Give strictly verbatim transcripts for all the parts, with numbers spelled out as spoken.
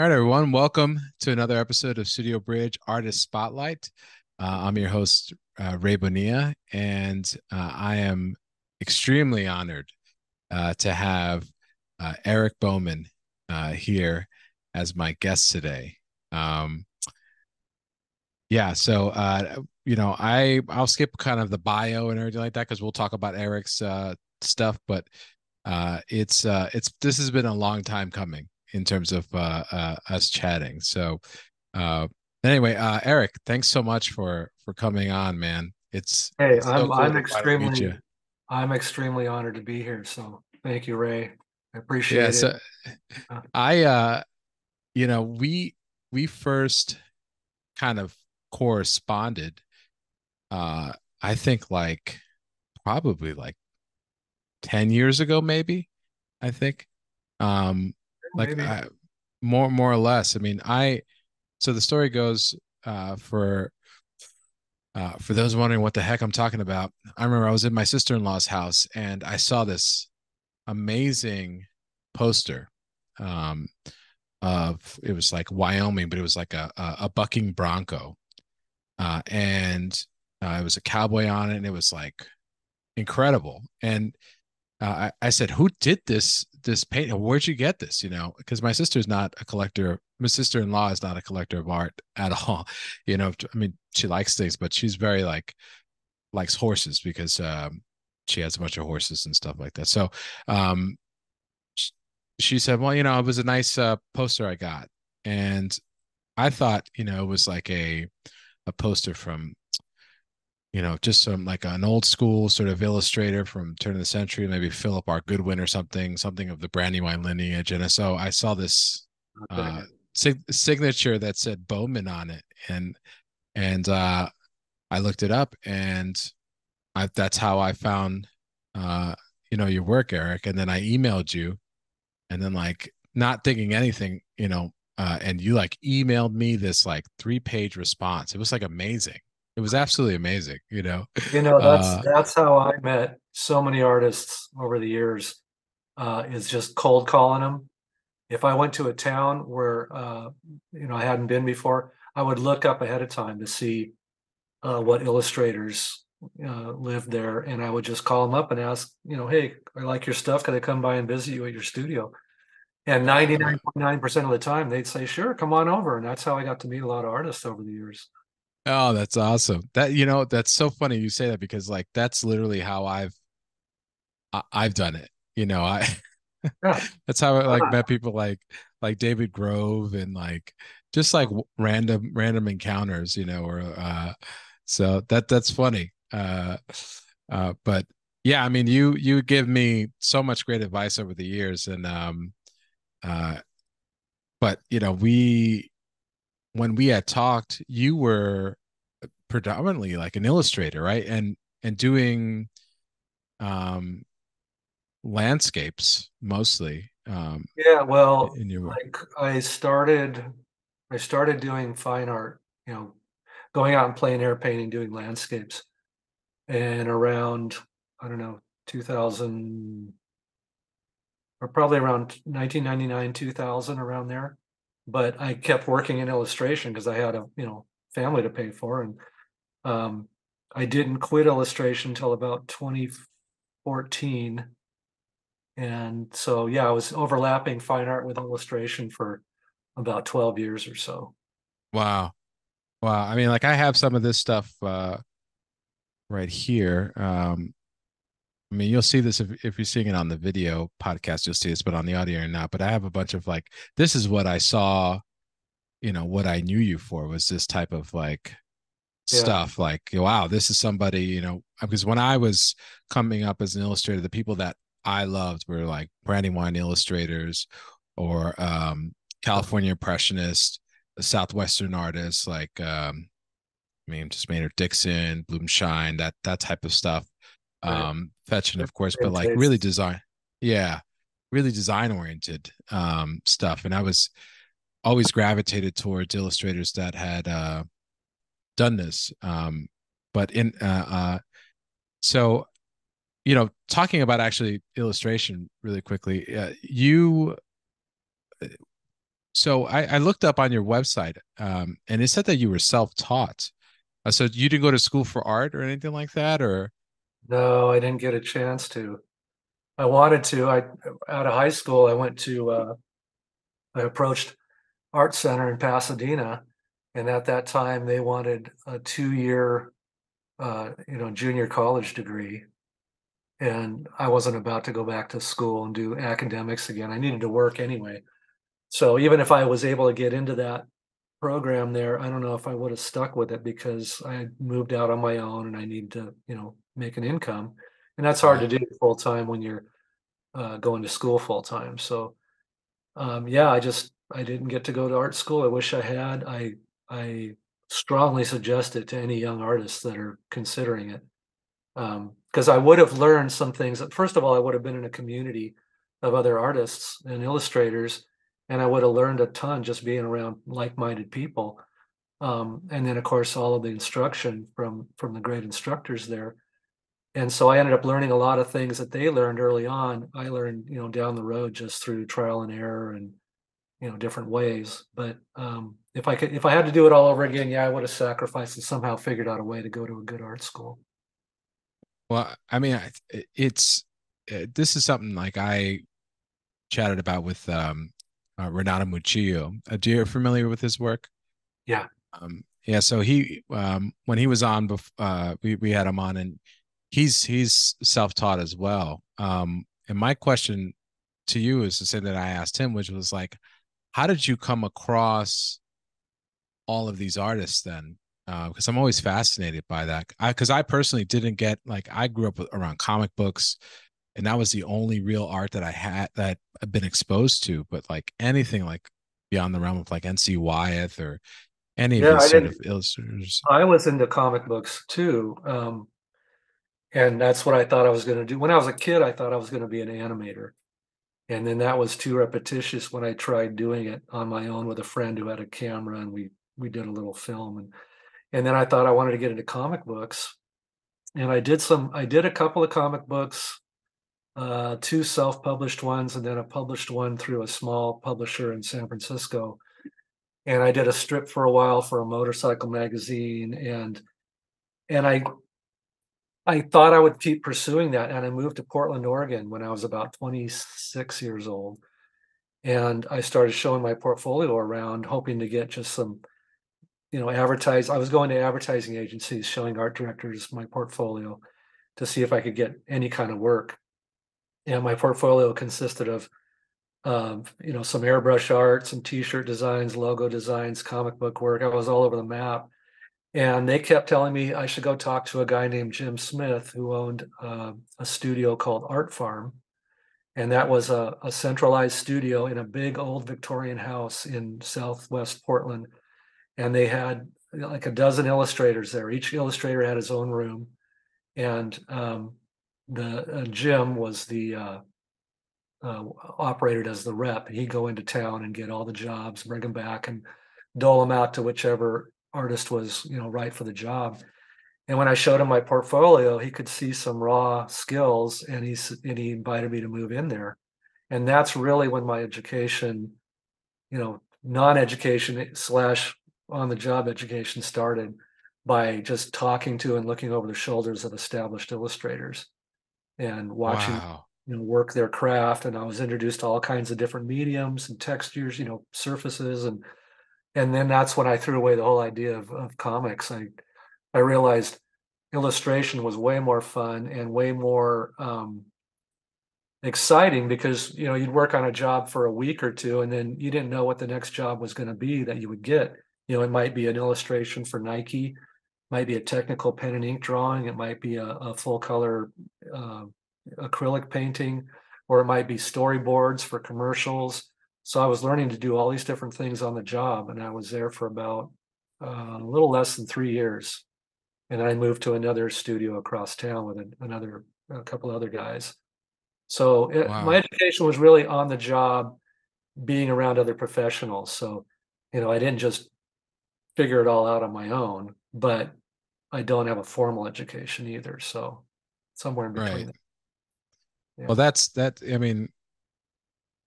All right, everyone, welcome to another episode of Studio Bridge Artist Spotlight. Uh, I'm your host, uh, Ray Bonilla, and uh, I am extremely honored uh, to have uh, Eric Bowman uh, here as my guest today. Um, yeah, so, uh, you know, I, I'll skip kind of the bio and everything like that because we'll talk about Eric's uh, stuff, but uh, it's, uh, it's this has been a long time coming in terms of uh, uh, us chatting. So uh, anyway, uh, Eric, thanks so much for for coming on, man. It's hey, it's I'm so cool I'm extremely I'm extremely honored to be here. So thank you, Ray. I appreciate yeah, it. So, uh, I uh, you know we we first kind of corresponded. Uh, I think like probably like ten years ago, maybe. I think. Um, Like I, more, more or less. I mean, I. So the story goes. Uh, for, uh, for those wondering what the heck I'm talking about, I remember I was in my sister-in-law's house and I saw this amazing poster. Um, of it was like Wyoming, but it was like a a, a bucking bronco, uh, and uh, it was a cowboy on it, and it was like incredible. And uh, I I said, who did this? This paint, where'd you get this? You know, because my sister's not a collector. My sister-in-law is not a collector of art at all. You know, I mean, she likes things, but she's very like likes horses because um, she has a bunch of horses and stuff like that. So um, she said, well, you know, it was a nice uh, poster I got. And I thought, you know, it was like a, a poster from, you know, just some like an old school sort of illustrator from turn of the century, maybe Philip R. Goodwin or something, something of the Brandywine lineage. And so I saw this okay. uh, sig signature that said Bowman on it, and and uh, I looked it up, and I, that's how I found uh, you know your work, Eric. And then I emailed you, and then like not thinking anything, you know, uh, and you like emailed me this like three page response. It was like amazing. It was absolutely amazing, you know. You know, that's uh, that's how I met so many artists over the years. Uh, is just cold calling them. If I went to a town where uh, you know I hadn't been before, I would look up ahead of time to see uh, what illustrators uh, lived there, and I would just call them up and ask, you know, hey, I like your stuff. Could I come by and visit you at your studio? And ninety-nine point nine percent of the time, they'd say, sure, come on over. And that's how I got to meet a lot of artists over the years. Oh, that's awesome. That, you know, that's so funny you say that, because like that's literally how I've I, I've done it. You know, I yeah. That's how I like yeah. met people like like David Grove and like just like random random encounters, you know, or uh so that that's funny. Uh uh but yeah, I mean, you you give me so much great advice over the years, and um uh but you know, we when we had talked, you were predominantly like an illustrator, right? And and doing um, landscapes mostly. Um, yeah, well, in your like I started, I started doing fine art. You know, going out and playing air painting, doing landscapes, and around I don't know two thousand, or probably around nineteen ninety-nine, two thousand, around there. But I kept working in illustration because I had a you know family to pay for, and um, I didn't quit illustration until about twenty fourteen. And so yeah, I was overlapping fine art with illustration for about twelve years or so. Wow, wow! I mean, like I have some of this stuff uh, right here. Um, I mean, you'll see this if, if you're seeing it on the video podcast, you'll see this, but on the audio or not. But I have a bunch of like, this is what I saw, you know, what I knew you for was this type of like yeah. stuff like, wow, this is somebody, you know, because when I was coming up as an illustrator, the people that I loved were like Brandywine illustrators or um, California Impressionists, Southwestern artists, like, um, I mean, just Maynard Dixon, Blumenschein, that, that type of stuff. um fetching of course, but like really design yeah really design oriented um stuff. And I was always gravitated towards illustrators that had uh done this, um but in uh, uh so you know talking about actually illustration really quickly, uh, you So I, I looked up on your website, um, and it said that you were self-taught. Uh, so you didn't go to school for art or anything like that, or? No, I didn't get a chance to. I wanted to. I out of high school, I went to. Uh, I approached Art Center in Pasadena, and at that time they wanted a two-year, uh, you know, junior college degree, and I wasn't about to go back to school and do academics again. I needed to work anyway. So even if I was able to get into that program there, I don't know if I would have stuck with it because I moved out on my own and I need to, you know, make an income. And that's hard to do full time when you're uh, going to school full time. So, um, yeah, I just, I didn't get to go to art school. I wish I had. I, I strongly suggest it to any young artists that are considering it. Um, because I would have learned some things. First of all, I would have been in a community of other artists and illustrators, and I would have learned a ton just being around like-minded people. Um, and then, of course, all of the instruction from, from the great instructors there. And so I ended up learning a lot of things that they learned early on. I learned, you know, down the road just through trial and error and, you know, different ways. But um, if I could, if I had to do it all over again, yeah, I would have sacrificed and somehow figured out a way to go to a good art school. Well, I mean, it's, this is something like I chatted about with, um, Uh, Renato Mucio. Uh, do you familiar with his work? Yeah. Um, yeah. So he, um, when he was on, bef- uh, we, we had him on, and he's, he's self-taught as well. Um, and my question to you is the same that I asked him, which was like, how did you come across all of these artists then? Uh, because I'm always fascinated by that. I, cause I personally didn't get, like, I grew up with, around comic books, and that was the only real art that I had, that I've been exposed to. But like anything like beyond the realm of like N C. Wyeth or any yeah, of these sort of illustrators. I was into comic books too. Um, and that's what I thought I was going to do. When I was a kid, I thought I was going to be an animator. And then that was too repetitious when I tried doing it on my own with a friend who had a camera, and we we did a little film. And, and then I thought I wanted to get into comic books. And I did some, I did a couple of comic books. Uh, two self-published ones, and then a published one through a small publisher in San Francisco. And I did a strip for a while for a motorcycle magazine, and and I I thought I would keep pursuing that. And I moved to Portland, Oregon, when I was about twenty-six years old, and I started showing my portfolio around, hoping to get just some, you know, advertise. I was going to advertising agencies, showing art directors my portfolio to see if I could get any kind of work. And my portfolio consisted of, um, you know, some airbrush art, some T-shirt designs, logo designs, comic book work. I was all over the map. And they kept telling me I should go talk to a guy named Jim Smith, who owned uh, a studio called Art Farm. And that was a, a centralized studio in a big old Victorian house in Southwest Portland. And they had like a dozen illustrators there. Each illustrator had his own room. And um The uh, Jim was the uh, uh, operated as the rep. He'd go into town and get all the jobs, bring them back, and dole them out to whichever artist was, you know, right for the job. And when I showed him my portfolio, he could see some raw skills, and he and he invited me to move in there. And that's really when my education, you know, non-education slash on-the-job education started, by just talking to and looking over the shoulders of established illustrators and watching, wow, you know, work their craft. And I was introduced to all kinds of different mediums and textures, you know, surfaces. And and then that's when I threw away the whole idea of, of comics. I I realized illustration was way more fun and way more um, exciting, because, you know, you'd work on a job for a week or two, and then you didn't know what the next job was going to be that you would get. You know, it might be an illustration for Nike, might be a technical pen and ink drawing, it might be a, a full color uh, acrylic painting, or it might be storyboards for commercials. So I was learning to do all these different things on the job, and I was there for about uh, a little less than three years. And I moved to another studio across town with another, a couple other guys. So it, wow. My education was really on the job, being around other professionals. So, you know, I didn't just figure it all out on my own, but I don't have a formal education either. So somewhere in between. Right. Yeah. Well, that's that. I mean,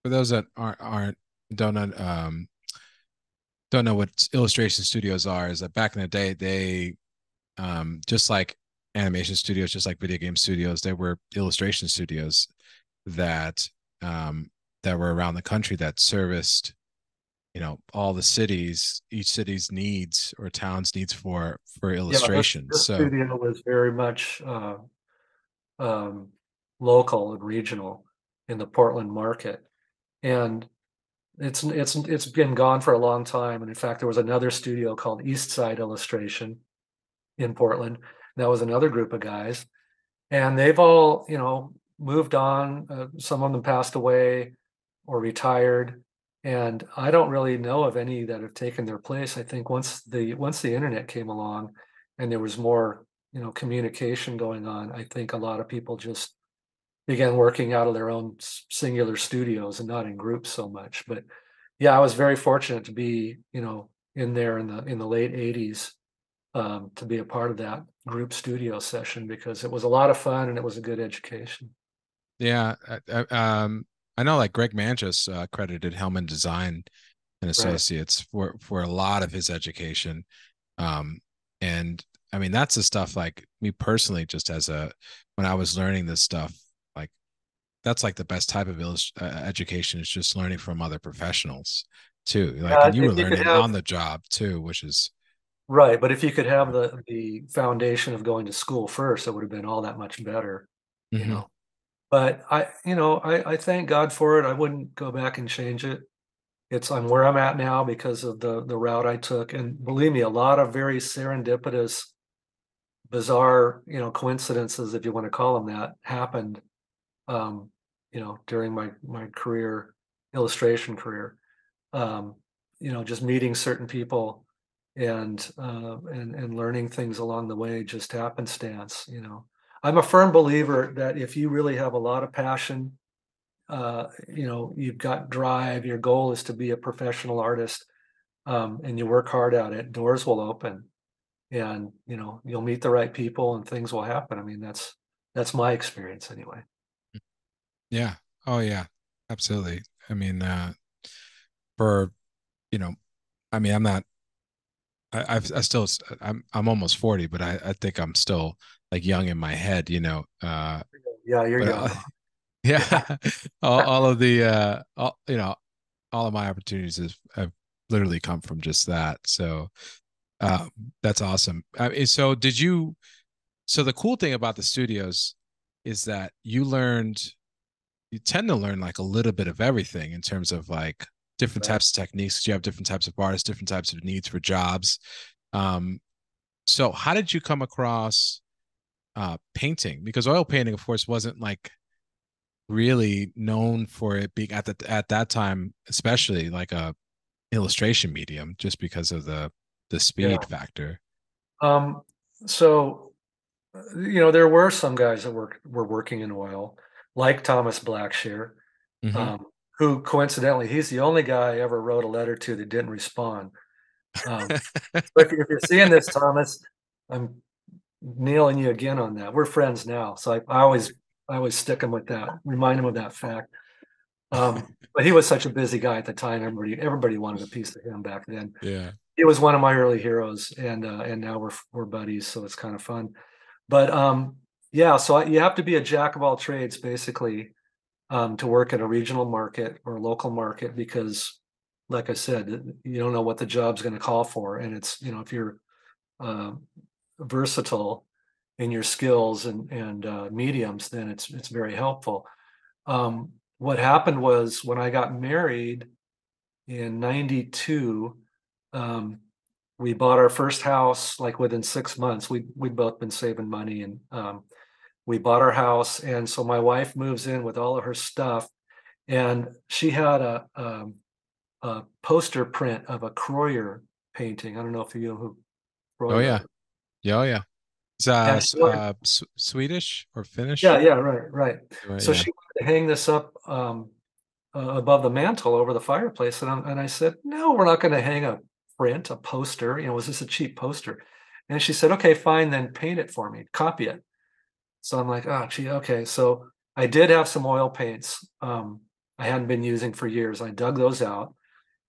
for those that aren't, aren't don't um, don't know what illustration studios are is that back in the day, they um, just like animation studios, just like video game studios, there were illustration studios that um, that were around the country that serviced, you know, all the cities, each city's needs or town's needs for for illustration. Yeah, so studio was very much uh, um, local and regional in the Portland market, and it's it's it's been gone for a long time. And in fact, there was another studio called Eastside Illustration in Portland. That was another group of guys, and they've all, you know, moved on. Uh, some of them passed away or retired. And I don't really know of any that have taken their place. I think once the once the internet came along and there was more, you know, communication going on, I think a lot of people just began working out of their own singular studios and not in groups so much. But yeah, I was very fortunate to be, you know, in there in the in the late eighties um, to be a part of that group studio session, because it was a lot of fun and it was a good education. Yeah. I, I, um... I know, like Greg Manchess uh, credited Hellman Design and Associates right. for for a lot of his education, um, and I mean that's the stuff. Like me personally, just as a when I was learning this stuff, like that's like the best type of illust- uh, education is just learning from other professionals too. Like yeah, and you were you learning have, on the job too, which is right. But if you could have the the foundation of going to school first, it would have been all that much better, mm-hmm. you know. But I, you know, I, I thank God for it. I wouldn't go back and change it. It's I'm where I'm at now because of the the route I took. And believe me, a lot of very serendipitous, bizarre, you know, coincidences, if you want to call them that, happened, um, you know, during my my career, illustration career. Um, you know, just meeting certain people and uh, and and learning things along the way, just happenstance, you know. I'm a firm believer that if you really have a lot of passion, uh, you know, you've got drive, your goal is to be a professional artist, um, and you work hard at it, doors will open and, you know, you'll meet the right people and things will happen. I mean, that's, that's my experience anyway. Yeah. Oh yeah, absolutely. I mean, uh, for, you know, I mean, I'm not, I, I've, I still, I'm, I'm almost forty, but I, I think I'm still like young in my head, you know. Uh, yeah, you're young. Uh, yeah, all, all of the, uh, all, you know, all of my opportunities have, have literally come from just that. So uh, that's awesome. I mean, so did you? So the cool thing about the studios is that you learned, you tend to learn like a little bit of everything in terms of like different right. types of techniques. You have different types of artists, different types of needs for jobs. Um, so how did you come across uh, painting? Because oil painting, of course, wasn't like really known for it being at the, at that time, especially like a illustration medium, just because of the, the speed yeah. factor. Um, so, you know, there were some guys that were, were working in oil, like Thomas Blackshear, mm-hmm. um, who coincidentally, he's the only guy I ever wrote a letter to that didn't respond. Um, but if you're seeing this, Thomas, I'm nailing you again on that. We're friends now, so I, I always, I always stick him with that, remind him of that fact. Um, but he was such a busy guy at the time. Everybody, everybody wanted a piece of him back then. Yeah, he was one of my early heroes, and uh, and now we're we're buddies, so it's kind of fun. But um, yeah, so I, you have to be a jack of all trades, basically. Um, to work at a regional market or a local market, because like I said, you don't know what the job's going to call for. And it's, you know, if you're uh, versatile in your skills and, and uh, mediums, then it's, it's very helpful. Um, what happened was when I got married in ninety-two, um, we bought our first house, like within six months, we, we'd both been saving money and, um, we bought our house, and so my wife moves in with all of her stuff, and she had a, a, a poster print of a Kroyer painting. I don't know if you know who Kroyer. Oh yeah, yeah, oh yeah. It's uh, so, uh, Swedish or Finnish. Yeah, yeah, right, right. right so yeah. She wanted to hang this up um, uh, above the mantle over the fireplace, and, I'm, and I said, no, we're not going to hang a print, a poster. You know, was this a cheap poster? And she said, okay, fine, then paint it for me, copy it. So I'm like, oh, gee, okay. So I did have some oil paints um, I hadn't been using for years. I dug those out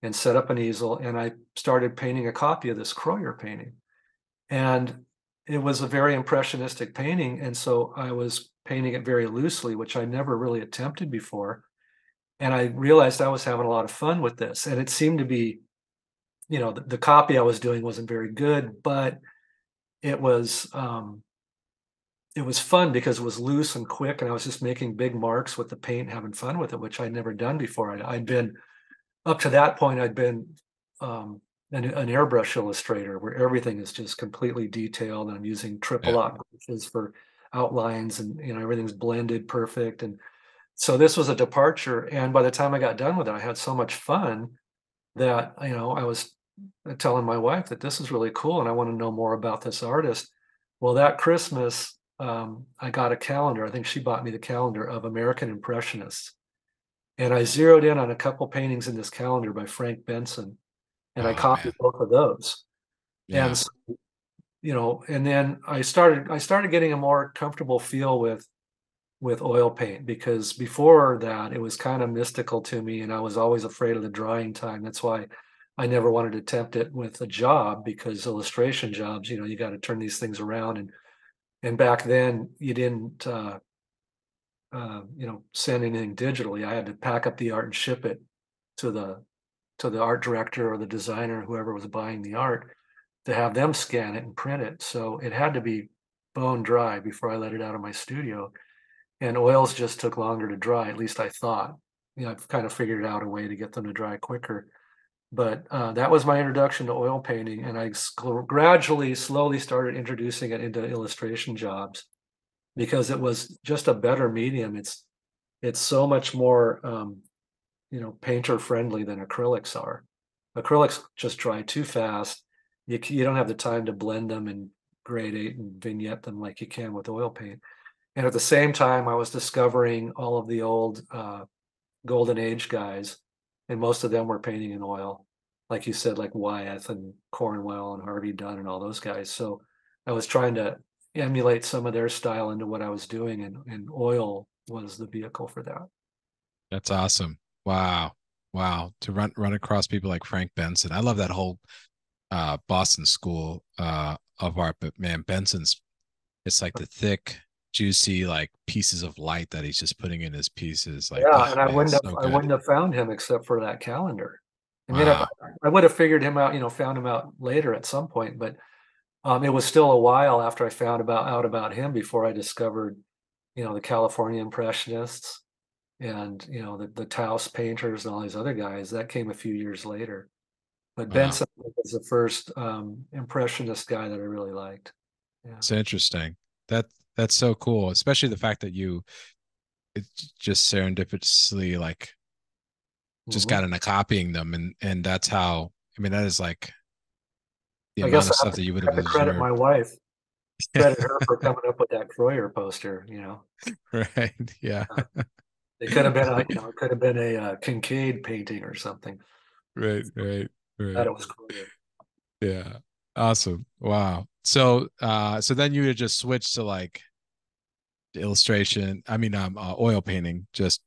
and set up an easel, and I started painting a copy of this Kroyer painting. And it was a very impressionistic painting, and so I was painting it very loosely, which I never really attempted before. And I realized I was having a lot of fun with this. And it seemed to be, you know, the, the copy I was doing wasn't very good, but it was um, it was fun because it was loose and quick, and I was just making big marks with the paint, having fun with it, which I'd never done before. I'd, I'd been, up to that point, I'd been um, an, an airbrush illustrator where everything is just completely detailed, and I'm using triple yeah. brushes for outlines, and you know everything's blended perfect. And so this was a departure. And by the time I got done with it, I had so much fun that, you know, I was telling my wife that this is really cool and I want to know more about this artist. Well, that Christmas, um, I got a calendar. I think she bought me the calendar of American Impressionists. And I zeroed in on a couple paintings in this calendar by Frank Benson. And oh, I copied man. both of those. Yeah. And, so, you know, and then I started, I started getting a more comfortable feel with with oil paint, because before that it was kind of mystical to me and I was always afraid of the drying time. That's why I never wanted to attempt it with a job, because illustration jobs, you know, you got to turn these things around. And and back then you didn't, uh, uh, you know, send anything digitally. I had to pack up the art and ship it to the, to the art director or the designer, whoever was buying the art, to have them scan it and print it. So it had to be bone dry before I let it out of my studio. And oils just took longer to dry, at least I thought. You know, I've kind of figured out a way to get them to dry quicker. But uh, that was my introduction to oil painting. And I gradually, slowly started introducing it into illustration jobs because it was just a better medium. It's it's so much more, um, you know, painter friendly than acrylics are. Acrylics just dry too fast. You, you don't have the time to blend them and gradate and vignette them like you can with oil paint. And at the same time, I was discovering all of the old uh, Golden Age guys, and most of them were painting in oil, like you said, like Wyeth and Cornwell and Harvey Dunn and all those guys. So I was trying to emulate some of their style into what I was doing, and, and oil was the vehicle for that. That's awesome. Wow. Wow. To run run across people like Frank Benson. I love that whole uh, Boston school uh, of art, but man, Benson's, it's like the thick, juicy like pieces of light that he's just putting in his pieces, like yeah. And I wouldn't have, so I wouldn't have found him except for that calendar. I mean, wow. I, I would have figured him out, you know, found him out later at some point. But um, it was still a while after I found about out about him before I discovered, you know, the California Impressionists and you know the the Taos painters and all these other guys. That came a few years later. But wow. Benson was the first um, impressionist guy that I really liked. Yeah. It's interesting that. That's so cool, especially the fact that you it just serendipitously like just mm-hmm. got into copying them, and and that's how I mean that is like the I amount guess of stuff to, that you would have. I have to credit my wife, credit her for coming up with that Kroyer poster, you know. Right? Yeah. Uh, it could have been a you know it could have been a uh, Kincaid painting or something. Right, right, right. That it was Kroyer. Yeah. Awesome. Wow. So, uh, so then you would have just switched to like illustration. I mean, um, uh, oil painting. Just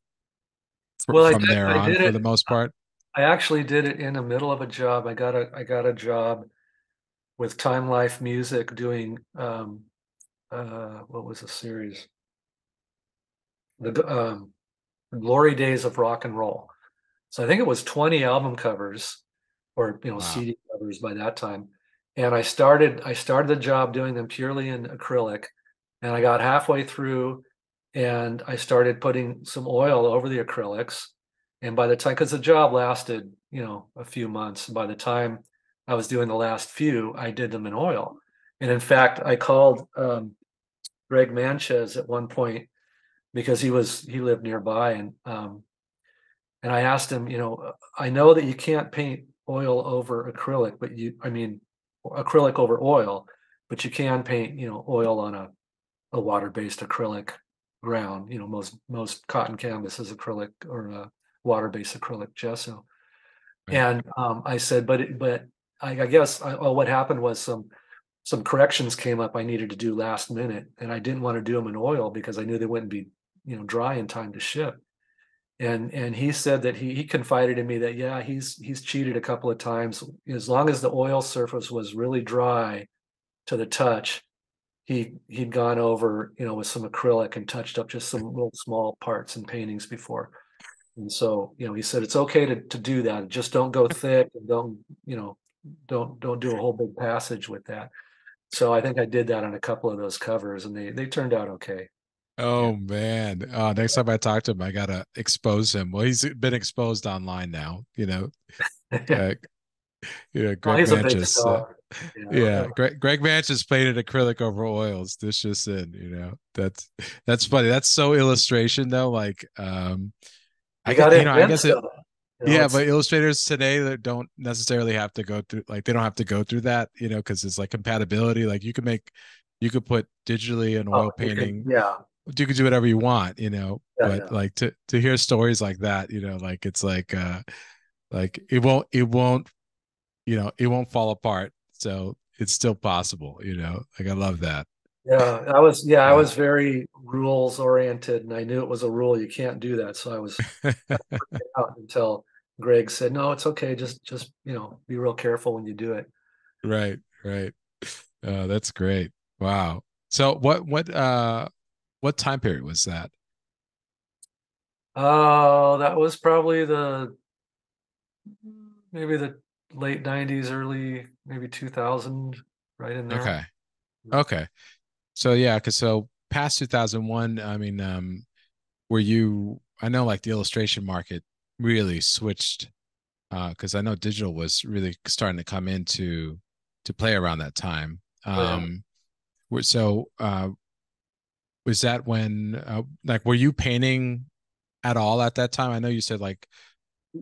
fr well, from did, there on, for it, the most part. I actually did it in the middle of a job. I got a I got a job with Time Life Music doing um, uh, what was the series? The um, Glory Days of Rock and Roll. So I think it was twenty album covers, or you know, wow. C D covers by that time. And I started, I started the job doing them purely in acrylic, and I got halfway through, and I started putting some oil over the acrylics. And by the time, because the job lasted, you know, a few months, by the time I was doing the last few, I did them in oil. And in fact, I called um, Greg Manchess at one point because he was he lived nearby, and um, and I asked him, you know, I know that you can't paint oil over acrylic, but you, I mean. acrylic over oil, but you can paint, you know, oil on a, a water-based acrylic ground. You know, most most cotton canvas is acrylic or a water-based acrylic gesso. Right. And um, I said, but it, but I, I guess I, oh, what happened was some some corrections came up I needed to do last minute, and I didn't want to do them in oil because I knew they wouldn't be, you know, dry in time to ship. And and he said that he he confided in me that, yeah, he's he's cheated a couple of times. As long as the oil surface was really dry to the touch, he he'd gone over, you know, with some acrylic and touched up just some little small parts and paintings before. And so, you know, he said it's okay to to do that. Just don't go thick and don't, you know, don't don't do a whole big passage with that. So I think I did that on a couple of those covers, and they they turned out okay. Oh man! Uh, next time I talk to him, I gotta expose him. Well, he's been exposed online now, you know. Uh, you know, Greg well, Manchess. Uh, yeah, yeah. Greg, Greg Manchess painted acrylic over oils. This just in, you know. That's that's funny. That's so illustration though. Like, um, I got it. You know, I guess it. You know, yeah, but illustrators today that don't necessarily have to go through, like, they don't have to go through that, you know, because it's like compatibility. Like, you can make, you could put digitally an oil oh, painting. Can, yeah. You could do whatever you want, you know, yeah, but yeah. like to, to hear stories like that, you know, like it's like, uh, like it won't, it won't, you know, it won't fall apart. So it's still possible, you know, like I love that. Yeah, I was, yeah, I was very rules oriented, and I knew it was a rule. You can't do that. So I was out until Greg said, no, it's okay. Just, just, you know, be real careful when you do it. Right. Right. Uh, that's great. Wow. So what, what, uh, what time period was that? Oh, uh, that was probably the, maybe the late nineties, early, maybe two thousand, right in there. Okay. Okay. So yeah, cause so past two thousand one, I mean, um, were you, I know like the illustration market really switched, uh, cause I know digital was really starting to come into, to play around that time. Um, yeah. So, uh, was that when, uh, like, were you painting at all at that time? I know you said like,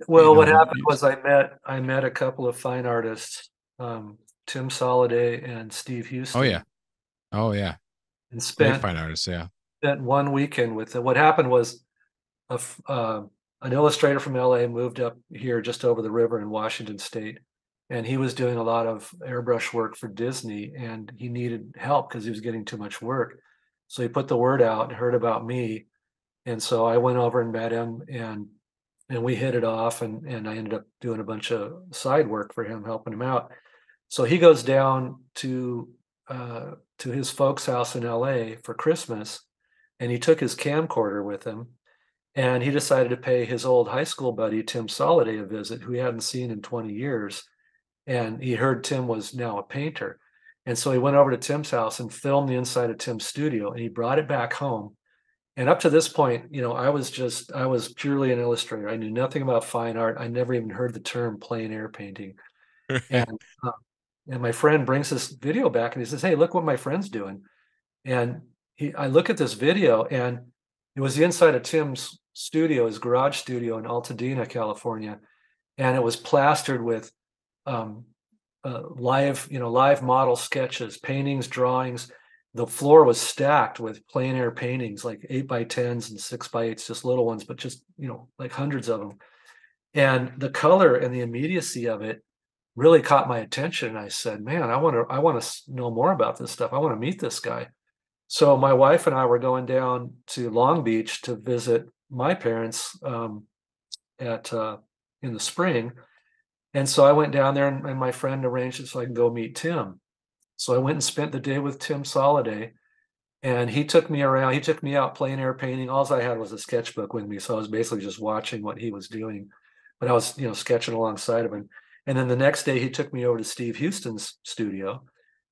well, you know, what happened you... was I met, I met a couple of fine artists, um, Tim Soliday and Steve Houston. Oh yeah. Oh yeah. And spent fine artists, yeah. Spent one weekend with them. What happened was a, uh, an illustrator from L A moved up here just over the river in Washington State, and he was doing a lot of airbrush work for Disney, and he needed help because he was getting too much work. So he put the word out and heard about me. And so I went over and met him, and and we hit it off, and and I ended up doing a bunch of side work for him, helping him out. So he goes down to uh, to his folks' house in L A for Christmas, and he took his camcorder with him, and he decided to pay his old high school buddy, Tim Soliday, a visit, who he hadn't seen in twenty years. And he heard Tim was now a painter. And so he went over to Tim's house and filmed the inside of Tim's studio, and he brought it back home. And up to this point, you know, I was just, I was purely an illustrator. I knew nothing about fine art. I never even heard the term plein air painting. And, um, And my friend brings this video back, and he says, "Hey, look what my friend's doing." And he, I look at this video, and it was the inside of Tim's studio, his garage studio in Altadena, California, and it was plastered with um, uh, live, you know, live model sketches, paintings, drawings. The floor was stacked with plein air paintings, like eight by tens and six by eights, just little ones, but just, you know, like hundreds of them. And the color and the immediacy of it really caught my attention, and I said, "Man, I want to, I want to know more about this stuff. I want to meet this guy." So my wife and I were going down to Long Beach to visit my parents um, at uh, in the spring, and so I went down there, and, and my friend arranged it so I could go meet Tim. So I went and spent the day with Tim Soliday, and he took me around. He took me out plein air painting. All I had was a sketchbook with me, so I was basically just watching what he was doing, but I was, you know, sketching alongside of him. And then the next day, he took me over to Steve Houston's studio.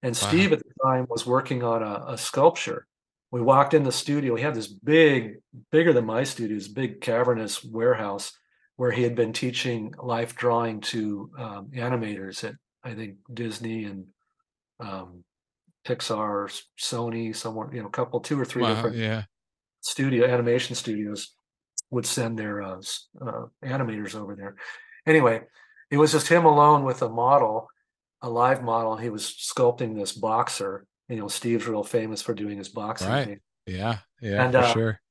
And wow. Steve at the time was working on a, a sculpture. We walked in the studio. He had this big, bigger than my studio's big cavernous warehouse where he had been teaching life drawing to um, animators at, I think, Disney and um, Pixar, Sony, somewhere, you know, a couple, two or three wow, different yeah. studio animation studios would send their uh, uh, animators over there. Anyway. It was just him alone with a model, a live model. He was sculpting this boxer. You know, Steve's real famous for doing his boxing. Right. Thing. Yeah. Yeah. And, for uh, sure.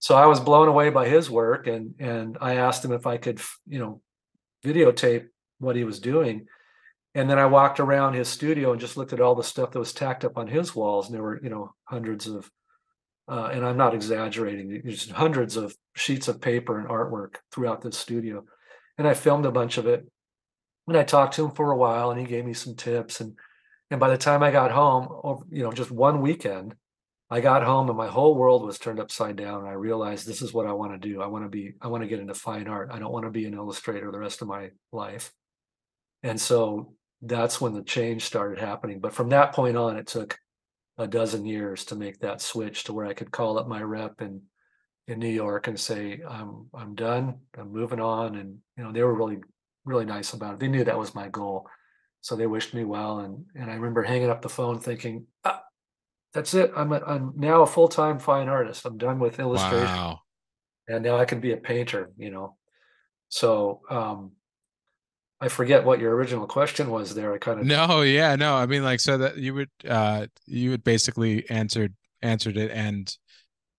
So I was blown away by his work, and and I asked him if I could, you know, videotape what he was doing. And then I walked around his studio and just looked at all the stuff that was tacked up on his walls, and there were, you know, hundreds of Uh, and I'm not exaggerating. There's hundreds of sheets of paper and artwork throughout this studio. And I filmed a bunch of it. And I talked to him for a while, and he gave me some tips. And and by the time I got home, you know, just one weekend, I got home and my whole world was turned upside down. And I realized this is what I want to do. I want to be, I want to get into fine art. I don't want to be an illustrator the rest of my life. And so that's when the change started happening. But from that point on, it took a dozen years to make that switch to where I could call up my rep in in New York and say, I'm I'm done, I'm moving on. And you know, they were really, really nice about it. They knew that was my goal. So they wished me well. And and I remember hanging up the phone thinking, ah, that's it. I'm a, I'm now a full-time fine artist. I'm done with illustration. Wow. And now I can be a painter, you know. So um I forget what your original question was there. I kind of no, yeah, no. I mean, like, so that you would, uh, you would basically answered answered it, and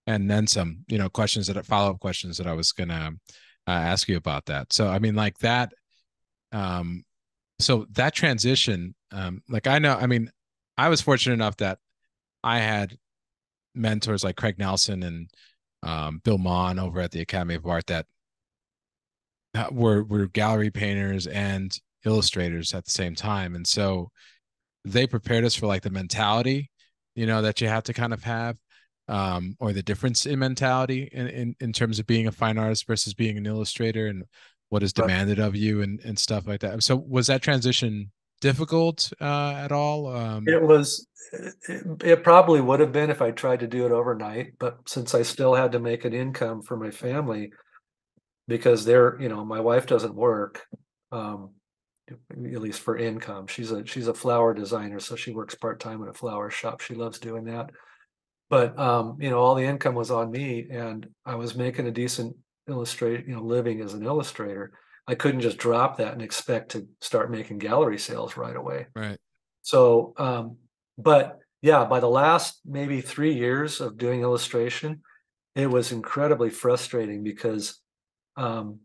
and then some. You know, questions that follow up questions that I was gonna uh, ask you about that. So, I mean, like that. Um, so that transition, um, like I know, I mean, I was fortunate enough that I had mentors like Craig Nelson and um, Bill Maughan over at the Academy of Art that were were gallery painters and illustrators at the same time, and so they prepared us for like the mentality, you know, that you have to kind of have, um, or the difference in mentality in, in in terms of being a fine artist versus being an illustrator and what is demanded of you and and stuff like that. So was that transition difficult uh, at all? Um, it was. It, it probably would have been if I tried to do it overnight, but since I still had to make an income for my family. Because they're, you know, my wife doesn't work, um, at least for income. She's a she's a flower designer, so she works part time at a flower shop. She loves doing that. But um, you know, all the income was on me, and I was making a decent illustrate, you know, living as an illustrator. I couldn't just drop that and expect to start making gallery sales right away. Right. So, um, but yeah, by the last maybe three years of doing illustration, it was incredibly frustrating because. Um,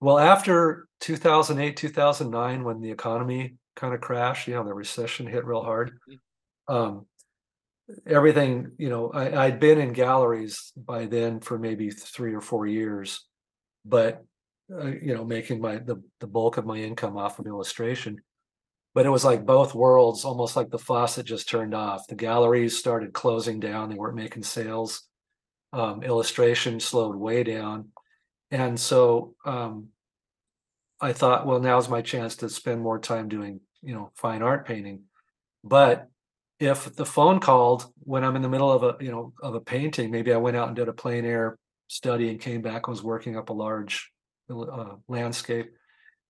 well, after two thousand eight, two thousand nine, when the economy kind of crashed, you know, the recession hit real hard. Um, everything, you know, I, I'd been in galleries by then for maybe three or four years, but, uh, you know, making my the, the bulk of my income off of illustration. But it was like both worlds, almost like the faucet just turned off. The galleries started closing down. They weren't making sales. Um, illustration slowed way down. And so um, I thought, well, now's my chance to spend more time doing, you know, fine art painting. But if the phone called when I'm in the middle of a, you know, of a painting, maybe I went out and did a plein air study and came back, was working up a large uh, landscape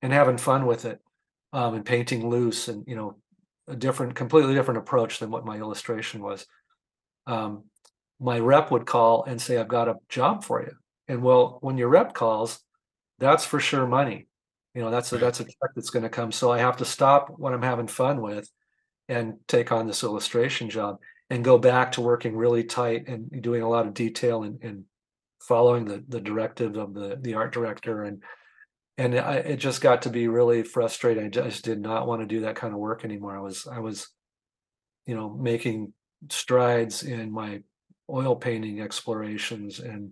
and having fun with it um, and painting loose and, you know, a different, completely different approach than what my illustration was. Um, my rep would call and say, I've got a job for you. And well, when your rep calls, that's for sure money. You know, that's a, that's a check that's going to come. So I have to stop what I'm having fun with and take on this illustration job and go back to working really tight and doing a lot of detail and, and following the, the directive of the, the art director. And and I, it just got to be really frustrating. I just did not want to do that kind of work anymore. I was, I was, you know, making strides in my oil painting explorations and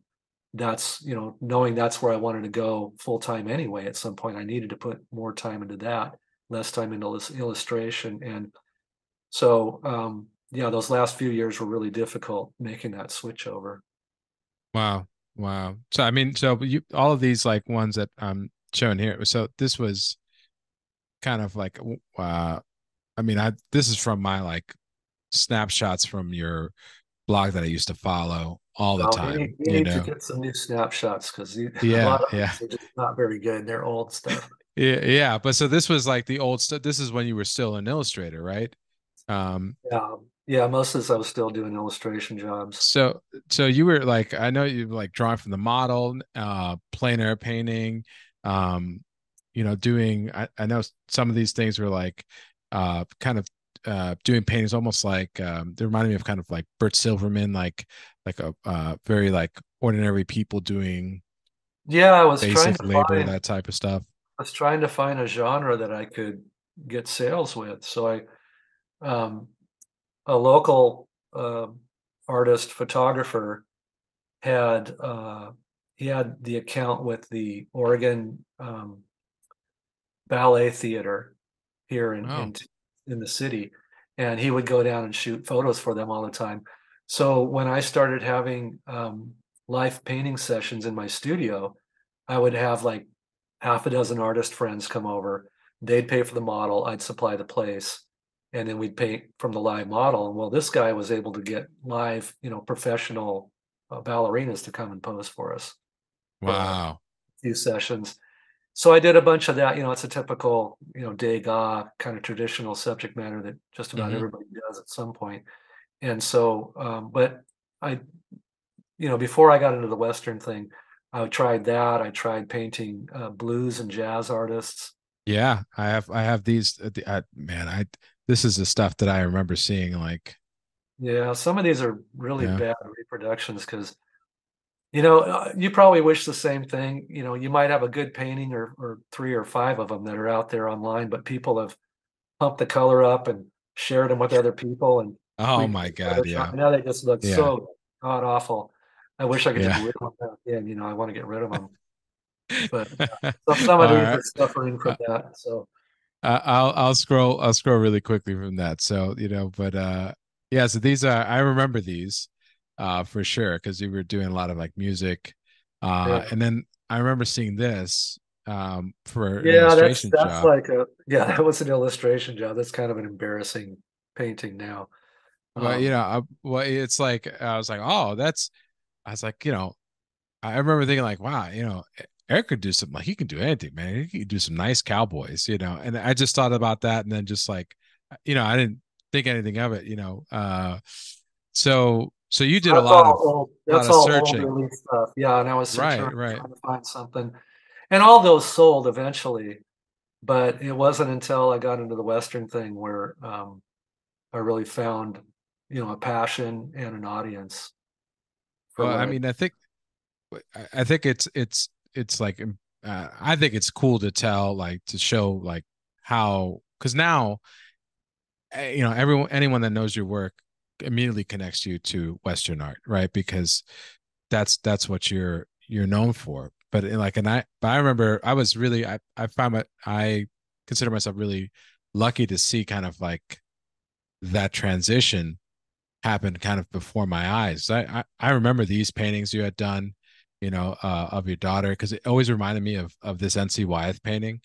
that's, you know, knowing that's where I wanted to go full time anyway. At some point, I needed to put more time into that, less time into this illustration. And so, um, yeah, those last few years were really difficult making that switch over. Wow. Wow. So, I mean, so you, all of these like ones that I'm showing here. So this was kind of like, uh, I mean, I, this is from my like snapshots from your blog that I used to follow. All the well, time, we need, we you need know. to get some new snapshots because yeah, a lot of yeah, are just not very good. They're old stuff. yeah, yeah. But so this was like the old stuff. This is when you were still an illustrator, right? Um, yeah, yeah. Most of this, I was still doing illustration jobs. So, so you were like, I know you like drawing from the model, uh, plein air painting, um, you know, doing. I, I know some of these things were like, uh, kind of. Uh, doing paintings almost like um, they reminded me of kind of like Bert Silverman, like like a uh, very like ordinary people doing yeah, I was basic labor, find, that type of stuff. I was trying to find a genre that I could get sales with. So I, um, a local uh, artist photographer had uh, he had the account with the Oregon um, Ballet Theater here in, oh. in in the city, and he would go down and shoot photos for them all the time. So when I started having um, live painting sessions in my studio, I would have like half a dozen artist friends come over. They'd pay for the model. I'd supply the place. And then we'd paint from the live model. And well, this guy was able to get live, you know, professional uh, ballerinas to come and pose for us. Wow. Uh, a few sessions. So I did a bunch of that. You know, it's a typical, you know, Degas kind of traditional subject matter that just about mm-hmm. everybody does at some point. And so, um, but I, you know, before I got into the Western thing, I tried that. I tried painting uh, blues and jazz artists. Yeah, I have. I have these. Uh, man, I. This is the stuff that I remember seeing. Like, yeah, some of these are really yeah. bad reproductions because, you know, you probably wish the same thing. You know, you might have a good painting or, or three or five of them that are out there online, but people have pumped the color up and shared them with other people. And oh my god, yeah, now they just look yeah. so god awful. I wish I could yeah. just get rid of them. Yeah, you know, I want to get rid of them. But uh, so some of these right. are suffering from that. So uh, I'll I'll scroll I'll scroll really quickly from that. So you know, but uh, yeah. So these are I remember these uh, for sure because we were doing a lot of like music, uh, yeah. and then I remember seeing this um, for an yeah. illustration that's that's job. like a yeah. That was an illustration job. That's kind of an embarrassing painting now. Well, um, you know, I, well, it's like I was like, oh, that's I was like, you know, I remember thinking like, wow, you know. Eric could do something like he can do anything, man. He could do some nice cowboys, you know. And I just thought about that, and then just like, you know, I didn't think anything of it, you know. Uh, so, so you did that's a lot of old, that's lot all of searching, old release stuff. Yeah. And I was searching, right, right. trying to find something, and all those sold eventually. But it wasn't until I got into the Western thing where um, I really found, you know, a passion and an audience. Well, I mean, I think, I think it's it's. It's like uh, I think it's cool to tell, like to show, like how because now, you know, everyone, anyone that knows your work immediately connects you to Western art, right? Because that's that's what you're you're known for. But in like, and I, but I remember I was really, I I found my, I consider myself really lucky to see kind of like that transition happen kind of before my eyes. I I, I remember these paintings you had done. You know, uh, of your daughter, because it always reminded me of of this N C Wyeth painting.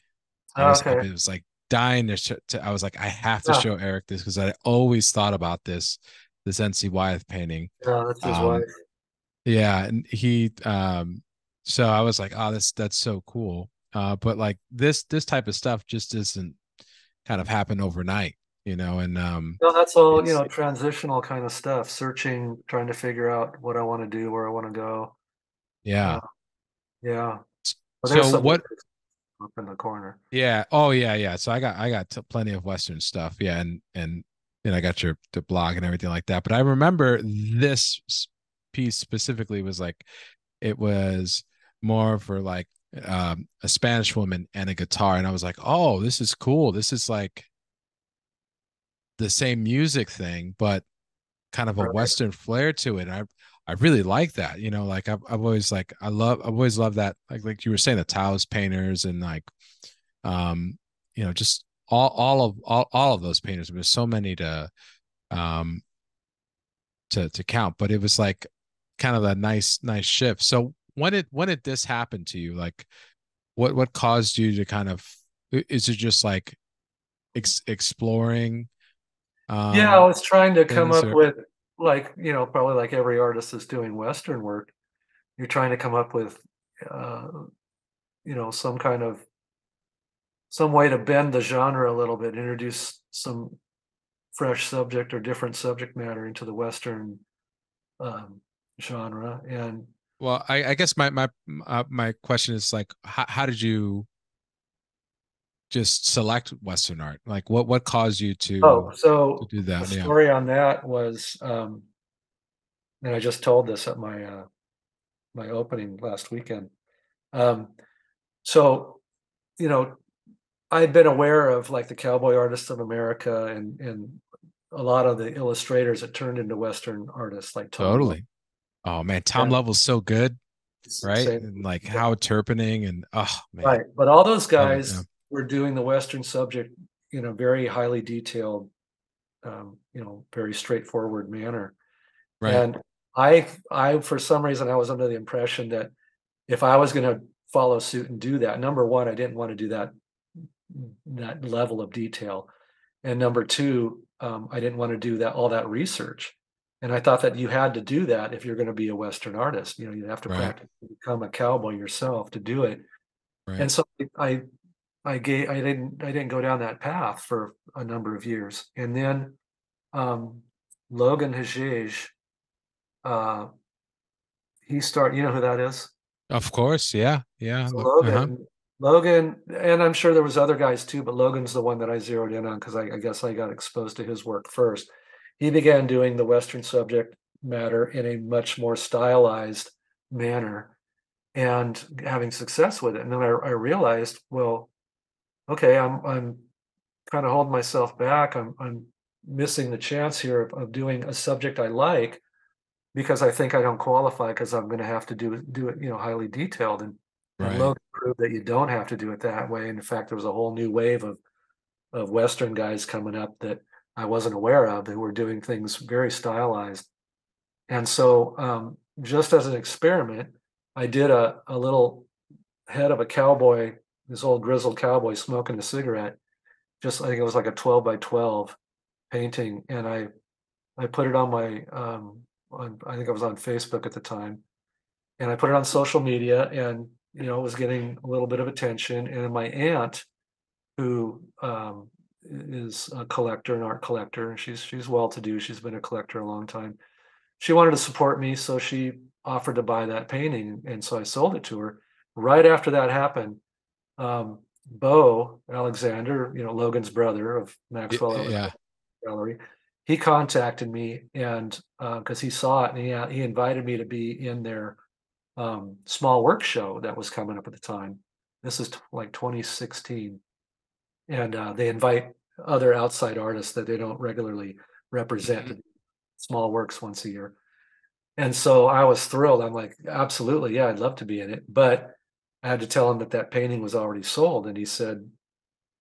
I was, okay. It was like dying to, sh- to. I was like, I have to yeah. show Eric this because I always thought about this this N C Wyeth painting. Yeah, that's his um, wife. Yeah, and he. Um, so I was like, oh, that's that's so cool. Uh, but like this this type of stuff just doesn't kind of happen overnight, you know. And um, no, that's all you know, transitional kind of stuff. Searching, trying to figure out what I want to do, where I want to go. Yeah. Yeah. Well, so what up in the corner. Yeah. Oh yeah. Yeah. So I got, I got t- plenty of Western stuff. Yeah. And, and, and I got your the blog and everything like that. But I remember this piece specifically was like, it was more for like um, a Spanish woman and a guitar. And I was like, oh, this is cool. This is like the same music thing, but kind of a right. Western flair to it. And I, I really like that, you know, like I've, I've always like, I love, I've always loved that. Like, like you were saying, the Taos painters and like, um, you know, just all, all of, all, all of those painters, there's so many to, um, to, to count, but it was like kind of a nice, nice shift. So when did, when did this happen to you? Like what, what caused you to kind of, is it just like ex- exploring? Um, yeah. I was trying to come up or- with, like, you know, probably like every artist is doing Western work, you're trying to come up with, uh, you know, some kind of, some way to bend the genre a little bit, introduce some fresh subject or different subject matter into the Western um, genre. And well, I, I guess my my uh, my question is like, how, how did you just select Western art? Like what, what caused you to, oh, so to do that? The story yeah. on that was, um, and I just told this at my, uh, my opening last weekend. Um, so, you know, I'd been aware of like the cowboy artists of America and, and a lot of the illustrators that turned into Western artists, like Tom totally. Lovell. Oh man, Tom yeah. Lovell's so good, right? And like yeah. Howard Terpening and oh man, right. But all those guys oh, yeah. were doing the Western subject in a very highly detailed, um, you know, very straightforward manner. Right. And I, I for some reason, I was under the impression that if I was going to follow suit and do that, number one, I didn't want to do that that level of detail, and number two, um, I didn't want to do that all that research. And I thought that you had to do that if you're going to be a Western artist. You know, you have to right. practice to become a cowboy yourself to do it. Right. And so I, I gave, I didn't, I didn't go down that path for a number of years. And then um, Logan Hagege, uh, he started. You know who that is? Of course, yeah, yeah. So Logan, uh-huh. Logan, and I'm sure there was other guys too, but Logan's the one that I zeroed in on because I, I guess I got exposed to his work first. He began doing the Western subject matter in a much more stylized manner and having success with it. And then I, I realized, well, okay, I'm I'm kind of holding myself back. I'm I'm missing the chance here of, of doing a subject I like because I think I don't qualify because I'm going to have to do do it, you know, highly detailed. And, right. and Logan proved that you don't have to do it that way. And in fact, there was a whole new wave of of Western guys coming up that I wasn't aware of. They were doing things very stylized. And so um, just as an experiment, I did a, a little head of a cowboy, this old grizzled cowboy smoking a cigarette. Just, I think it was like a twelve by twelve painting. And I, I put it on my, um, on, I think I was on Facebook at the time, and I put it on social media, and, you know, it was getting a little bit of attention. And my aunt, who, um, is a collector, an art collector, and she's she's well-to-do. She's been a collector a long time. She wanted to support me, so she offered to buy that painting, and so I sold it to her. Right after that happened, um, Bo Alexander, you know, Logan's brother of Maxwell yeah. Gallery, he contacted me, and because uh, he saw it, and he, he invited me to be in their um, small work show that was coming up at the time. This is t- like twenty sixteen. And uh, they invite other outside artists that they don't regularly represent mm-hmm. small works once a year. And so I was thrilled. I'm like, absolutely, yeah, I'd love to be in it. But I had to tell him that that painting was already sold. And he said,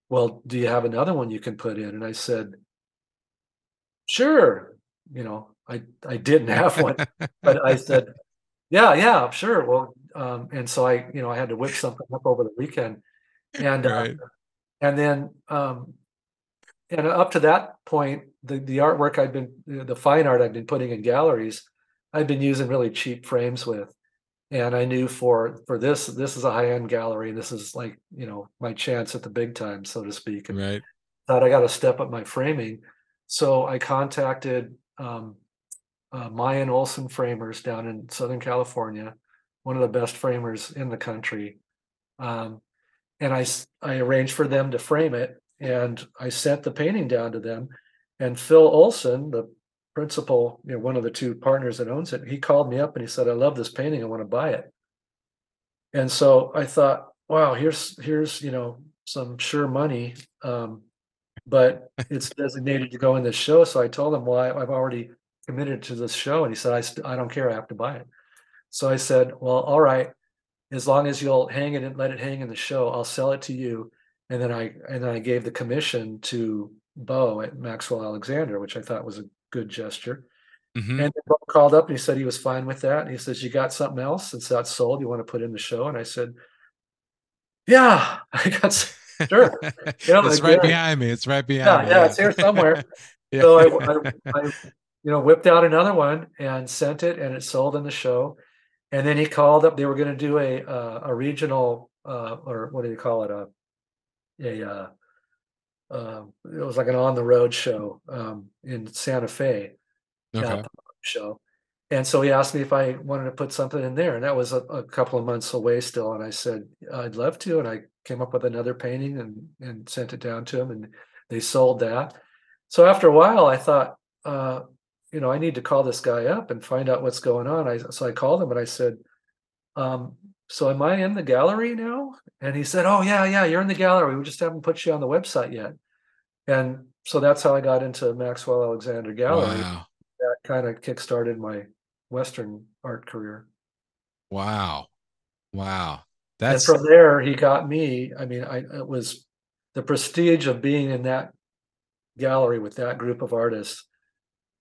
well, do you have another one you can put in? And I said, sure. You know, I, I didn't have one, but I said, yeah, yeah, sure. Well, um, and so I, you know, I had to whip something up over the weekend. And right. uh, And then, um, and up to that point, the, the artwork I'd been, the fine art I'd been putting in galleries, I'd been using really cheap frames with. And I knew for for this, this is a high-end gallery. This is like, you know, my chance at the big time, so to speak. And right. thought I got to step up my framing. So I contacted um, uh, Mayan Olson Framers down in Southern California, one of the best framers in the country. Um And I, I arranged for them to frame it, and I sent the painting down to them. And Phil Olson, the principal, you know, one of the two partners that owns it, he called me up and he said, I love this painting. I want to buy it. And so I thought, wow, here's, here's you know, some sure money, um, but it's designated to go in this show. So I told him, well, I, I've already committed to this show. And he said, I, st- I don't care. I have to buy it. So I said, well, all right. As long as you'll hang it and let it hang in the show, I'll sell it to you. And then I and then I gave the commission to Bo at Maxwell Alexander, which I thought was a good gesture. Mm-hmm. And Bo called up and he said he was fine with that. And he says, you got something else? Since that's sold, you want to put in the show? And I said, yeah, I got some, sure. You know, it's like, right yeah. behind me. It's right behind yeah, me. Yeah, it's here somewhere. yeah. So I, I, I you know, whipped out another one and sent it, and it sold in the show. And then he called up. They were going to do a uh, a regional uh, or what do you call it? A a uh, uh, it was like an on the road show um, in Santa Fe okay. show. And so he asked me if I wanted to put something in there, and that was a, a couple of months away still. And I said I'd love to. And I came up with another painting and and sent it down to him, and they sold that. So after a while, I thought. Uh, you know, I need to call this guy up and find out what's going on. I, so I called him and I said, um, so am I in the gallery now? And he said, oh yeah, yeah, you're in the gallery. We just haven't put you on the website yet. And so that's how I got into Maxwell Alexander Gallery. Wow. That kind of kickstarted my Western art career. Wow. Wow. That's... And from there, he got me. I mean, I, it was the prestige of being in that gallery with that group of artists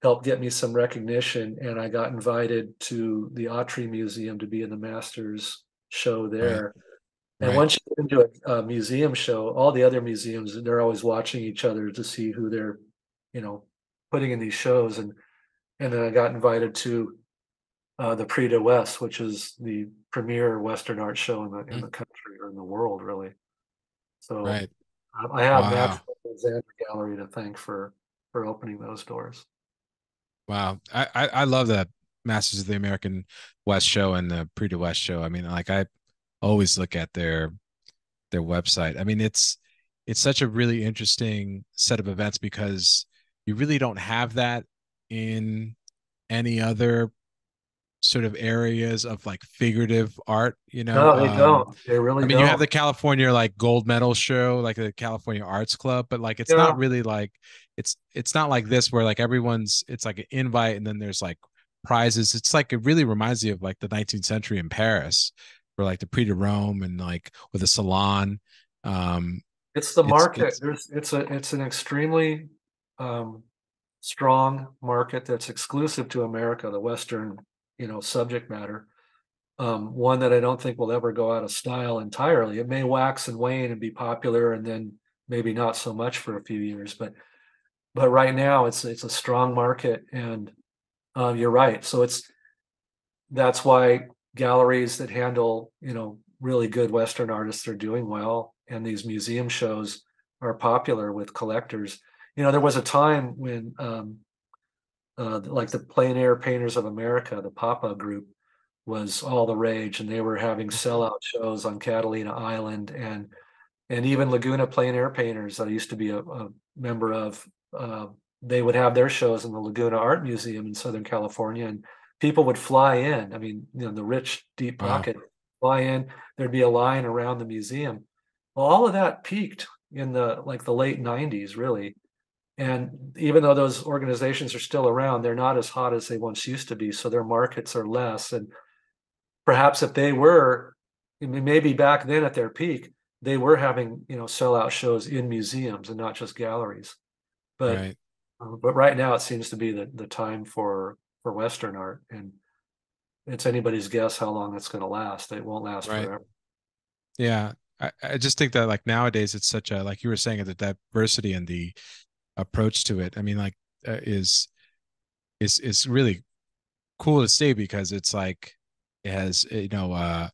helped get me some recognition. And I got invited to the Autry Museum to be in the Masters show there. Right. And right. once you do a, a museum show, all the other museums, they're always watching each other to see who they're, you know, putting in these shows. And and then I got invited to uh, the Prix de West, which is the premier Western art show in the, in the country or in the world, really. So right. I, I have wow. Maxwell Alexander Gallery to thank for for opening those doors. Wow, I, I I love that Masters of the American West show and the Prix de West show. I mean, like I. always look at their their website. I mean, it's it's such a really interesting set of events because you really don't have that in any other sort of areas of like figurative art, you know. No, they um, don't. They really don't. I mean, don't. You have the California like gold medal show, like the California Arts Club, but like it's yeah. not really like it's it's not like this where like everyone's it's like an invite and then there's like prizes. It's like it really reminds me of like the nineteenth century in Paris. Or like the Prix de Rome and like with a salon. Um, it's the market. It's, There's, it's a it's an extremely um, strong market that's exclusive to America, the Western, you know, subject matter. Um, one that I don't think will ever go out of style entirely. It may wax and wane and be popular, and then maybe not so much for a few years. But but right now, it's it's a strong market, and uh, you're right. So it's that's why. Galleries that handle, you know, really good Western artists are doing well, and these museum shows are popular with collectors. You know, there was a time when, um, uh, like the Plein Air Painters of America, the Papa group, was all the rage, and they were having sellout shows on Catalina Island, and and even Laguna Plein Air Painters, I used to be a, a member of. Uh, they would have their shows in the Laguna Art Museum in Southern California, and people would fly in. I mean, you know, the rich, deep pocket wow. fly in. There'd be a line around the museum. Well, all of that peaked in the like the late nineties, really. And even though those organizations are still around, they're not as hot as they once used to be. So their markets are less. And perhaps if they were, I mean, maybe back then at their peak, they were having, you know, sellout shows in museums and not just galleries. But right. Uh, but right now it seems to be the the time for. For Western art, and it's anybody's guess how long it's going to last. It won't last right. forever. Yeah, I, I just think that like nowadays it's such a like you were saying the diversity and the approach to it. I mean, like uh, is is is really cool to see because it's like it has you know uh,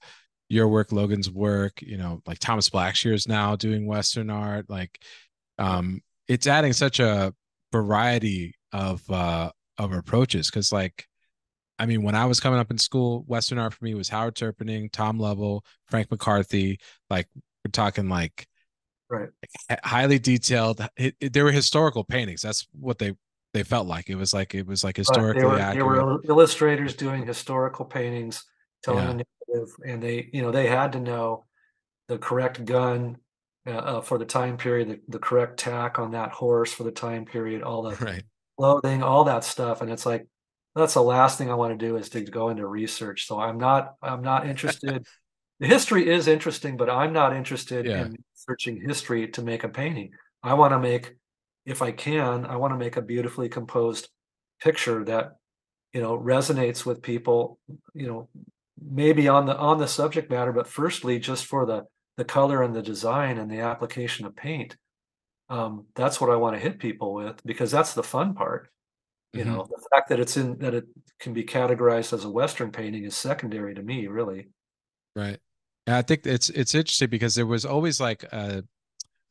your work, Logan's work, you know, like Thomas Blackshear is now doing Western art. Like um, it's adding such a variety of. Uh, of approaches because like I mean when I was coming up in school, Western art for me was Howard Terpening, Tom Lovell, Frank McCarthy. Like we're talking like right highly detailed it, it, they were historical paintings. That's what they they felt like. It was like it was like historically they were, accurate. They were illustrators doing historical paintings telling yeah. a narrative, and they you know they had to know the correct gun uh, uh, for the time period, the, the correct tack on that horse for the time period, all that right clothing, all that stuff. And it's like that's the last thing I want to do is to go into research. So I'm not I'm not interested. The history is interesting, but I'm not interested yeah. in searching history to make a painting. I want to make, if I can, I want to make a beautifully composed picture that, you know, resonates with people, you know, maybe on the on the subject matter, but firstly just for the the color and the design and the application of paint. Um, that's what I want to hit people with, because that's the fun part. You mm-hmm. know, the fact that it's in that it can be categorized as a Western painting is secondary to me, really. Right. And I think it's it's interesting because there was always like, a, at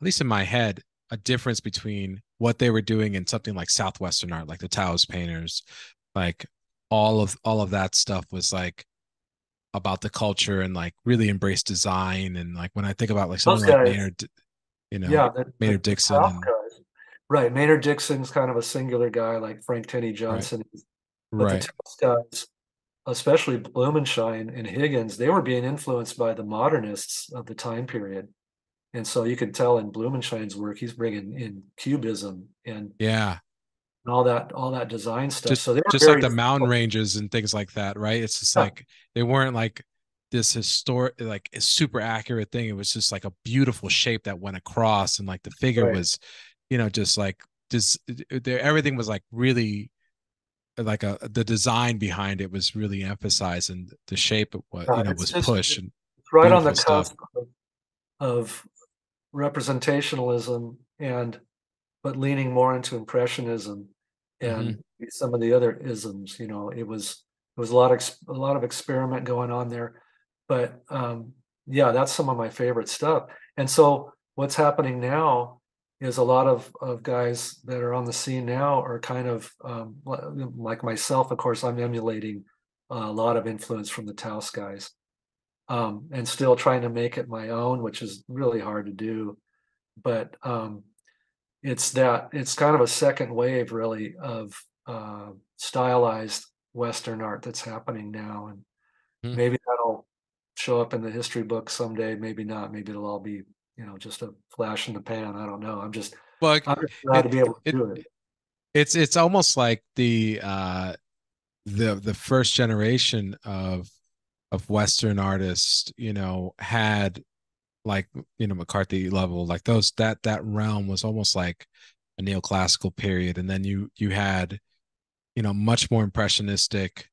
least in my head, a difference between what they were doing and something like Southwestern art, like the Taos painters, like all of all of that stuff was like about the culture and like really embrace design. And like when I think about like something like Maynard. You know, yeah, that, Maynard that, Dixon. And... Right. Maynard Dixon's kind of a singular guy, like Frank Tenney Johnson. Right. But right. the Taos guys, especially Blumenschein and Higgins, they were being influenced by the modernists of the time period. And so you could tell in Blumenschein's work, he's bringing in cubism and yeah, and all that all that design stuff. Just, so they were just like the mountain ranges and things like that, right? It's just yeah. like they weren't like this historic, like a super accurate thing. It was just like a beautiful shape that went across, and like the figure right. was, you know, just like just there. Everything was like really like a the design behind it was really emphasized, and the shape it was, yeah, you know, was just, pushed. And right on the cusp of, of representationalism, and but leaning more into impressionism and mm-hmm. some of the other isms. You know, it was it was a lot of a lot of experiment going on there. But um, yeah, that's some of my favorite stuff. And so what's happening now is a lot of, of guys that are on the scene now are kind of um, like myself. Of course, I'm emulating a lot of influence from the Taos guys, um, and still trying to make it my own, which is really hard to do. But um, it's that it's kind of a second wave, really, of uh, stylized Western art that's happening now, and mm. maybe that'll show up in the history book someday, maybe not. Maybe it'll all be, you know, just a flash in the pan. I don't know. I'm just, well, I'm just glad it, to be able to it, do it. It's it's almost like the uh, the the first generation of of Western artists, you know, had like, you know, McCarthy level, like those that that realm was almost like a neoclassical period, and then you you had, you know, much more impressionistic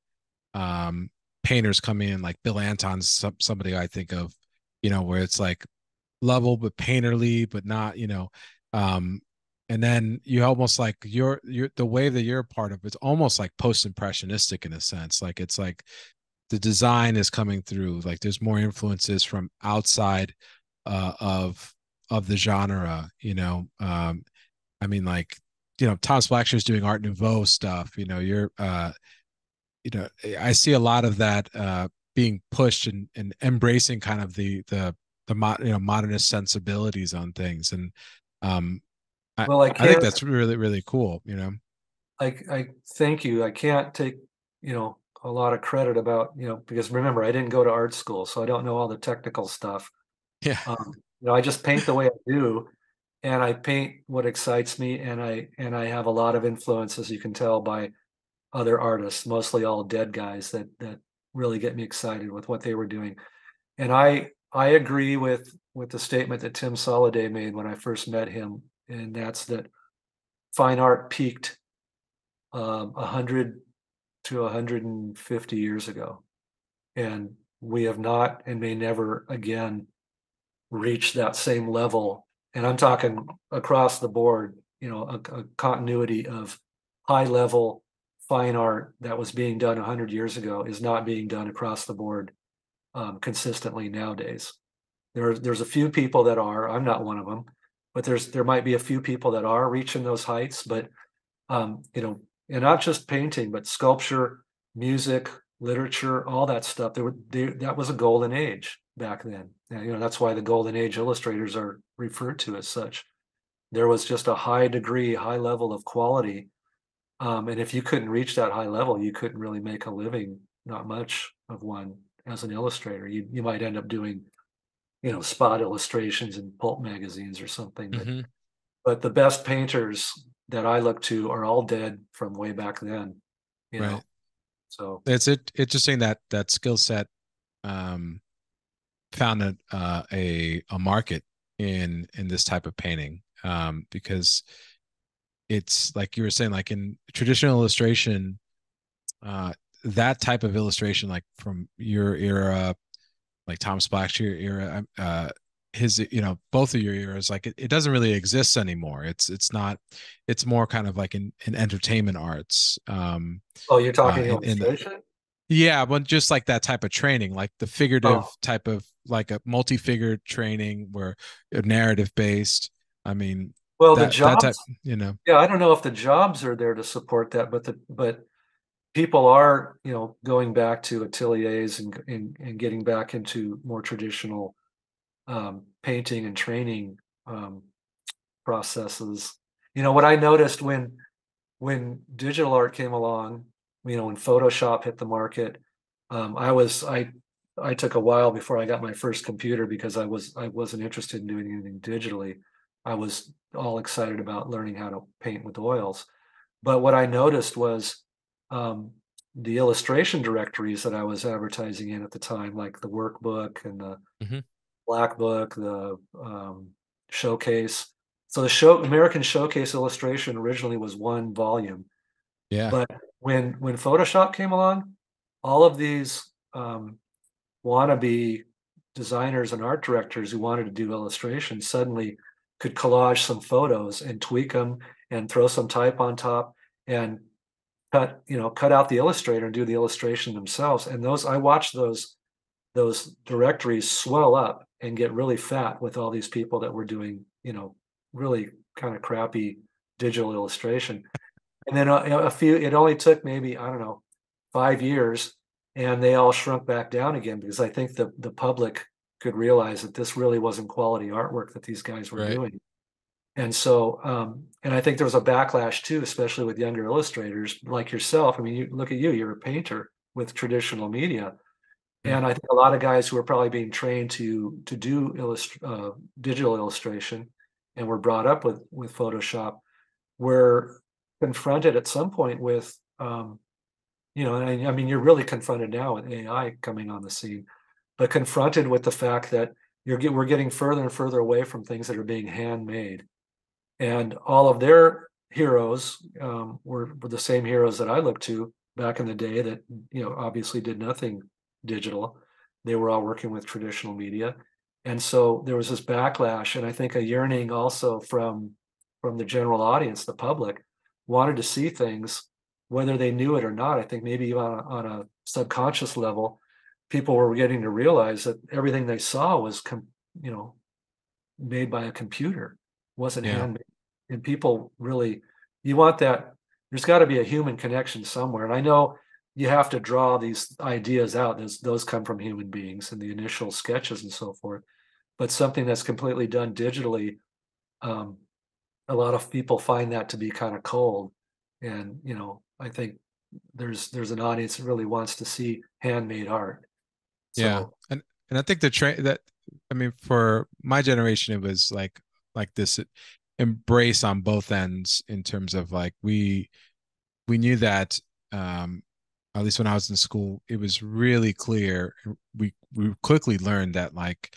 um, painters coming in, like Bill Anton's somebody I think of, you know, where it's like level but painterly, but not, you know, um, and then you almost like you're, you're the wave that you're a part of. It's almost like post-impressionistic in a sense. Like it's like the design is coming through. Like there's more influences from outside uh, of of the genre. You know, um, I mean, like, you know, Thomas Blackshear is doing Art Nouveau stuff. You know, you're, uh, you know, I see a lot of that uh, being pushed and, and embracing kind of the the the mo you know modernist sensibilities on things, and um, I, well, I, I think that's really really cool. You know, I I thank you. I can't take you know a lot of credit about you know because remember I didn't go to art school, so I don't know all the technical stuff. Yeah, um, you know, I just paint the way I do. And I paint what excites me, and I and I have a lot of influence, as you can tell, by other artists, mostly all dead guys that that really get me excited with what they were doing. And I I agree with with the statement that Tim Soliday made when I first met him, and that's that fine art peaked um, a hundred to a hundred fifty years ago, and we have not and may never again reach that same level. And I'm talking across the board, you know, a, a continuity of high level fine art that was being done a hundred years ago is not being done across the board um, consistently nowadays. There, there's a few people that are, I'm not one of them, but there's there might be a few people that are reaching those heights. But, um, you know, and not just painting, but sculpture, music, literature, all that stuff. There were, there, that was a golden age back then. Now, you know, that's why the golden age illustrators are referred to as such. There was just a high degree, high level of quality. Um, and if you couldn't reach that high level, you couldn't really make a living, not much of one as an illustrator. You, you might end up doing, you know, spot illustrations in pulp magazines or something. But, mm-hmm. but the best painters that I look to are all dead from way back then. You right. know? So it's it, interesting that that skill set um, found a, uh, a a market in in this type of painting, um, because it's like you were saying, like in traditional illustration, uh, that type of illustration, like from your era, like Thomas Blackshear era, uh, his you know both of your eras, like it, it doesn't really exist anymore. It's it's not. It's more kind of like in, in entertainment arts. Um, oh, you're talking uh, in, illustration. In, yeah, but just like that type of training, like the figurative oh. type of like a multi-figure training where narrative based. I mean, well, that, the jobs, that type, you know, yeah, I don't know if the jobs are there to support that, but the, but people are, you know, going back to ateliers and, and, and getting back into more traditional um, painting and training um, processes. You know, what I noticed when, when digital art came along, you know, when Photoshop hit the market, um, I was, I, I took a while before I got my first computer because I was I wasn't interested in doing anything digitally. I was all excited about learning how to paint with oils. But what I noticed was um, the illustration directories that I was advertising in at the time, like the workbook and the mm-hmm. black book, the um, showcase. So the show American Showcase Illustration originally was one volume. Yeah. But when when Photoshop came along, all of these um, wannabe designers and art directors who wanted to do illustration suddenly could collage some photos and tweak them and throw some type on top and cut, you know, cut out the illustrator and do the illustration themselves. And those, I watched those those directories swell up and get really fat with all these people that were doing, you know, really kind of crappy digital illustration. And then a, a few, it only took maybe, I don't know, five years and they all shrunk back down again, because I think the, the public could realize that this really wasn't quality artwork that these guys were right. doing. And so, um, and I think there was a backlash too, especially with younger illustrators like yourself. I mean, you look at you, you're a painter with traditional media. Mm-hmm. And I think a lot of guys who are probably being trained to to do illust- uh, digital illustration and were brought up with, with Photoshop were confronted at some point with, um, you know, and I, I mean, you're really confronted now with A I coming on the scene, but confronted with the fact that you're we're getting further and further away from things that are being handmade. And all of their heroes um, were, were the same heroes that I looked to back in the day that, you know, obviously did nothing digital. They were all working with traditional media. And so there was this backlash, and I think a yearning also from, from the general audience, the public, wanted to see things, whether they knew it or not. I think maybe even on a, on a subconscious level, people were getting to realize that everything they saw was, com- you know, made by a computer, wasn't yeah. handmade. And people really, you want that. There's got to be a human connection somewhere. And I know you have to draw these ideas out. Those, those come from human beings and the initial sketches and so forth. But something that's completely done digitally, um, a lot of people find that to be kind of cold. And, you know, I think there's there's an audience that really wants to see handmade art. So, yeah. And and I think the train that, I mean, for my generation, it was like like this embrace on both ends in terms of like we we knew that, um, at least when I was in school, it was really clear. We we quickly learned that like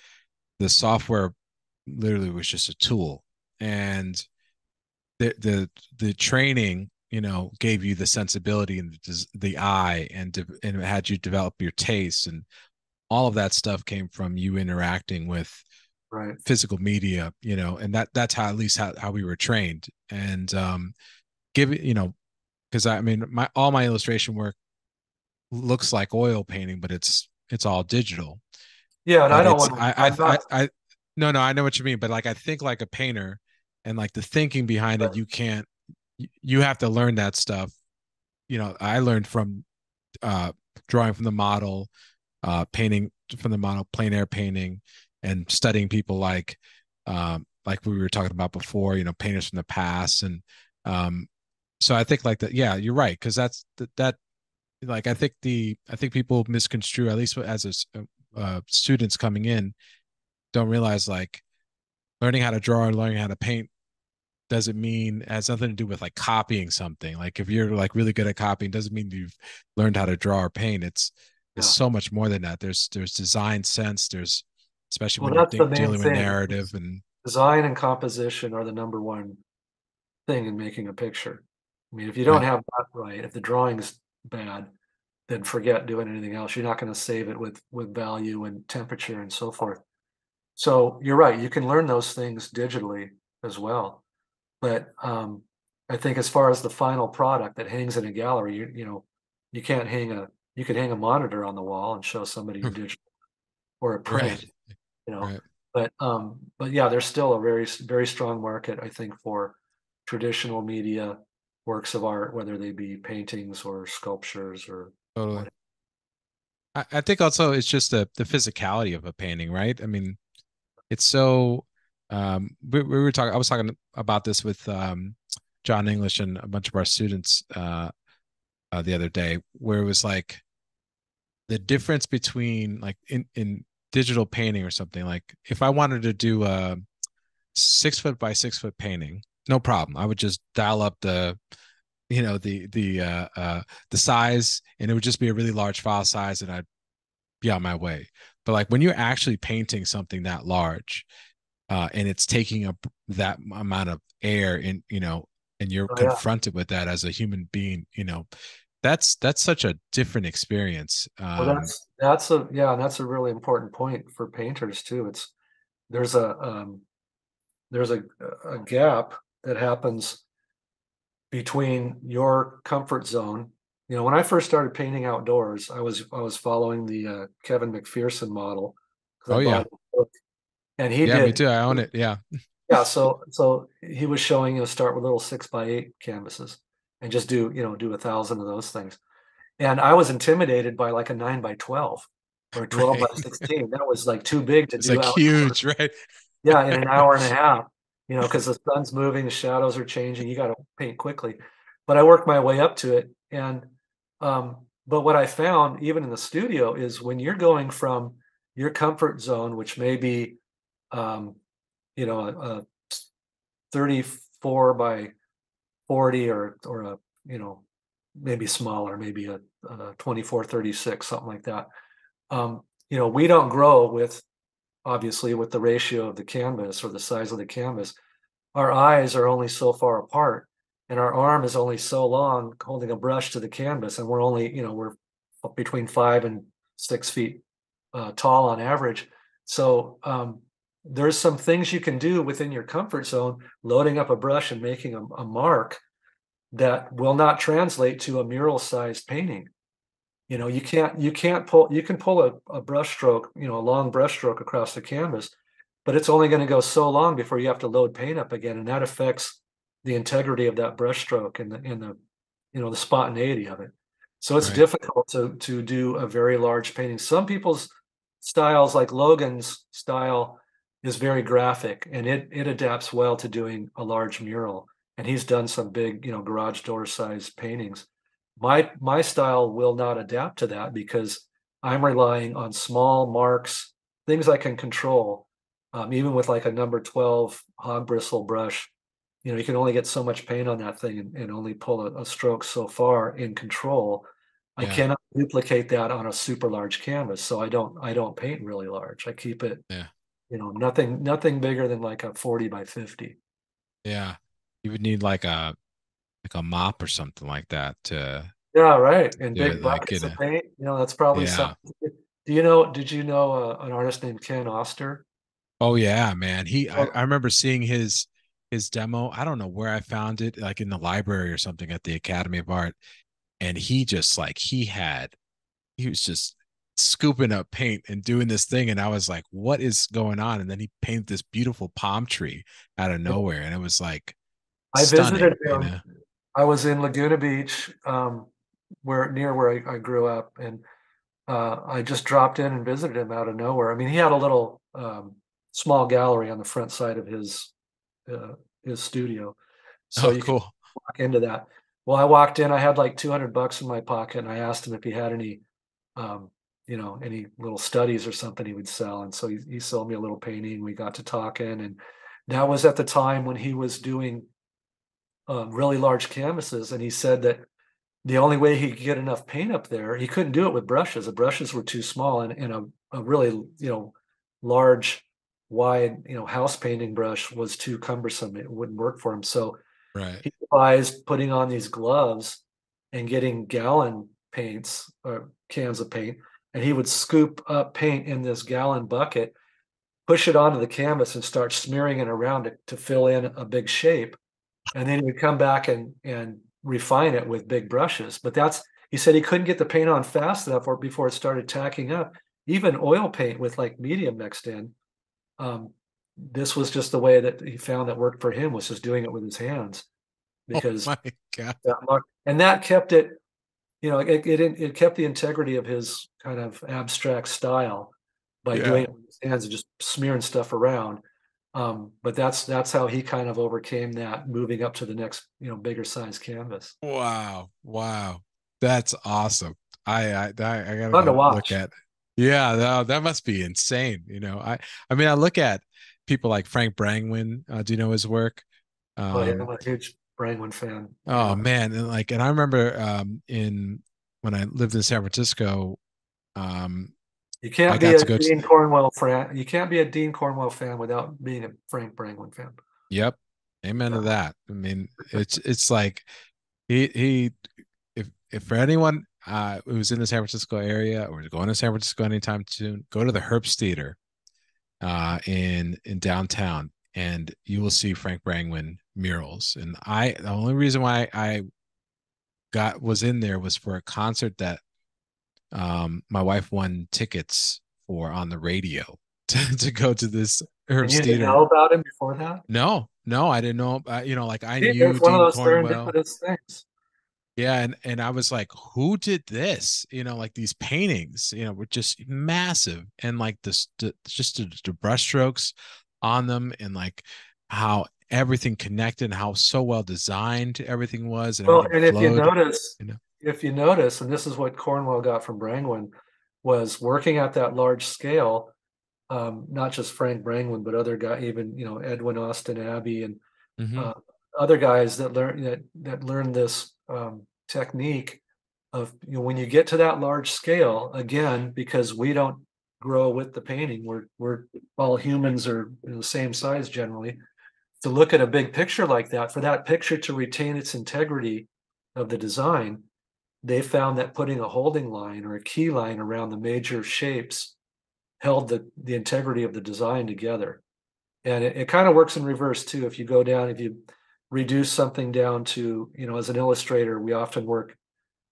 the software literally was just a tool, and the the the training, you know, gave you the sensibility and the, the eye, and de- and had you develop your taste, and all of that stuff came from you interacting with right. physical media, you know, and that that's how at least how, how we were trained. And um, give you know, because I, I mean, my all my illustration work looks like oil painting, but it's it's all digital. Yeah, and but I don't want. I I, not... I I no no I know what you mean, but like I think like a painter, and like the thinking behind right. it, you can't. You have to learn that stuff. You know, I learned from uh, drawing from the model, uh, painting from the model, plein air painting, and studying people like, um, like we were talking about before, you know, painters from the past. And um, so I think like that, yeah, you're right. Cause that's that, that, like, I think the, I think people misconstrue, at least as a, uh, students coming in, don't realize like learning how to draw and learning how to paint doesn't mean, has nothing to do with like copying something. Like if you're like really good at copying, doesn't mean you've learned how to draw or paint. It's it's yeah. so much more than that. There's there's design sense. There's especially well, when you're de- dealing thing. with narrative and design and composition are the number one thing in making a picture. I mean, if you don't right. have that right, if the drawing's bad, then forget doing anything else. You're not going to save it with with value and temperature and so forth. So you're right. You can learn those things digitally as well. But um, I think as far as the final product that hangs in a gallery, you, you know, you can't hang a, you could hang a monitor on the wall and show somebody your digital or a print, right. you know, right. but, um, but yeah, there's still a very, very strong market, I think, for traditional media works of art, whether they be paintings or sculptures or. Totally. I, I think also it's just the, the physicality of a painting, right? I mean, it's so. Um, we, we were talking, I was talking about this with, um, John English and a bunch of our students, uh, uh, the other day, where it was like the difference between like in, in digital painting or something, like if I wanted to do, a six foot by six foot painting, no problem. I would just dial up the, you know, the the uh, uh, the size, and it would just be a really large file size, and I'd be on my way. But like when you're actually painting something that large, uh, and it's taking up that amount of air, and you know, and you're oh, confronted yeah. with that as a human being, you know, that's that's such a different experience. Um, well, that's that's a yeah, that's a really important point for painters too. It's there's a um, there's a, a gap that happens between your comfort zone. You know, when I first started painting outdoors, I was I was following the uh, Kevin McPherson model. Oh yeah, and he yeah, did. Me too. I own it. Yeah, yeah. So so he was showing you start with little six by eight canvases and just do you know do a thousand of those things, and I was intimidated by like a nine by twelve or twelve right. by sixteen. That was like too big to it's do. It's like huge, right? Yeah, in an hour and a half, you know, because the sun's moving, the shadows are changing. You got to paint quickly. But I worked my way up to it. And, um, but what I found, even in the studio, is when you're going from your comfort zone, which may be, um, you know, a, a thirty-four by forty or, or a, you know, maybe smaller, maybe a, a twenty-four thirty-six, something like that. Um, you know, we don't grow with, obviously, with the ratio of the canvas or the size of the canvas. Our eyes are only so far apart, and our arm is only so long holding a brush to the canvas. And we're only, you know, we're between five and six feet uh, tall on average. So um, there's some things you can do within your comfort zone, loading up a brush and making a, a mark that will not translate to a mural-sized painting. You know, you can't, you can't pull, you can pull a, a brush stroke, you know, a long brush stroke across the canvas, but it's only going to go so long before you have to load paint up again. And that affects the integrity of that brush stroke and the, and the, you know, the spontaneity of it. So it's right. difficult to, to do a very large painting. Some people's styles, like Logan's style, is very graphic, and it, it adapts well to doing a large mural. And he's done some big, you know, garage door size paintings. My my style will not adapt to that because I'm relying on small marks, things I can control. Um, even with like a number twelve hog bristle brush, you know, you can only get so much paint on that thing and, and only pull a, a stroke so far in control. Yeah. I cannot duplicate that on a super large canvas, so I don't I don't paint really large. I keep it, yeah. you know, nothing nothing bigger than like a forty by fifty. Yeah, you would need like a. like a mop or something like that to yeah right and big it, buckets like, of paint, you know. That's probably yeah. something. Do you know did you know uh, an artist named Ken Oster? Oh yeah, man. He oh. I, I remember seeing his his demo. I don't know where I found it, like in the library or something at the Academy of Art, and he just like he had he was just scooping up paint and doing this thing, and I was like, what is going on? And then he painted this beautiful palm tree out of nowhere, and it was like I stunning, visited him. You know? I was in Laguna Beach, um, where near where I, I grew up, and uh, I just dropped in and visited him out of nowhere. I mean, he had a little um, small gallery on the front side of his uh, his studio, so oh, you cool. could walk into that. Well, I walked in. I had like two hundred bucks in my pocket, and I asked him if he had any, um, you know, any little studies or something he would sell. And so he, he sold me a little painting. We got to talking, and that was at the time when he was doing. Um, really large canvases, and he said that the only way he could get enough paint up there, he couldn't do it with brushes. The brushes were too small, and, and a, a really you know large, wide you know house painting brush was too cumbersome. It wouldn't work for him. So right. he devised putting on these gloves and getting gallon paints or cans of paint, and he would scoop up paint in this gallon bucket, push it onto the canvas, and start smearing it around it to fill in a big shape. And then he would come back and, and refine it with big brushes. But that's, he said he couldn't get the paint on fast enough or before it started tacking up. Even oil paint with like medium mixed in. Um, this was just the way that he found that worked for him, was just doing it with his hands. Because oh my God. That mark, and that kept it, you know, it, it it kept the integrity of his kind of abstract style by yeah. doing it with his hands and just smearing stuff around. Um, but that's that's how he kind of overcame that, moving up to the next, you know, bigger size canvas. Wow, wow, that's awesome! I I I, I gotta Fun to watch. Look at. Yeah, that, that must be insane. You know, I I mean, I look at people like Frank Brangwyn. Uh, do you know his work? Um, oh, yeah, I'm a huge Brangwyn fan. Oh man, and like, and I remember um, in when I lived in San Francisco. Um, you can't I be a Dean to... Cornwell fan. You can't be a Dean Cornwell fan without being a Frank Brangwyn fan. Yep, amen yeah. to that. I mean, it's it's like he he. If if for anyone uh, who's in the San Francisco area or going to San Francisco anytime soon, go to the Herbst Theater uh, in in downtown, and you will see Frank Brangwyn murals. And I, the only reason why I got was in there was for a concert that um, my wife won tickets for on the radio to, to go to this Herbst Theater. You didn't know about him before that? No, no, I didn't know. Uh, you know, like I yeah, knew it's one Dean of those serendipitous things. Yeah, and and I was like, who did this? You know, like these paintings, you know, were just massive, and like this, the, just the, the brushstrokes on them, and like how everything connected, and how so well designed everything was. And well, and if flowed, you notice, you know? if you notice, and this is what Cornwell got from Brangwyn, was working at that large scale. Um, not just Frank Brangwyn, but other guy, even you know Edwin Austin Abbey, and mm-hmm. uh, other guys that learn that that learned this. Um, technique of you know, when you get to that large scale again, because we don't grow with the painting, we're we're all humans are you know, the same size generally. To look at a big picture like that, for that picture to retain its integrity of the design, they found that putting a holding line or a key line around the major shapes held the the integrity of the design together. And it, it kind of works in reverse too. If you go down, if you reduce something down to, you know, as an illustrator, we often work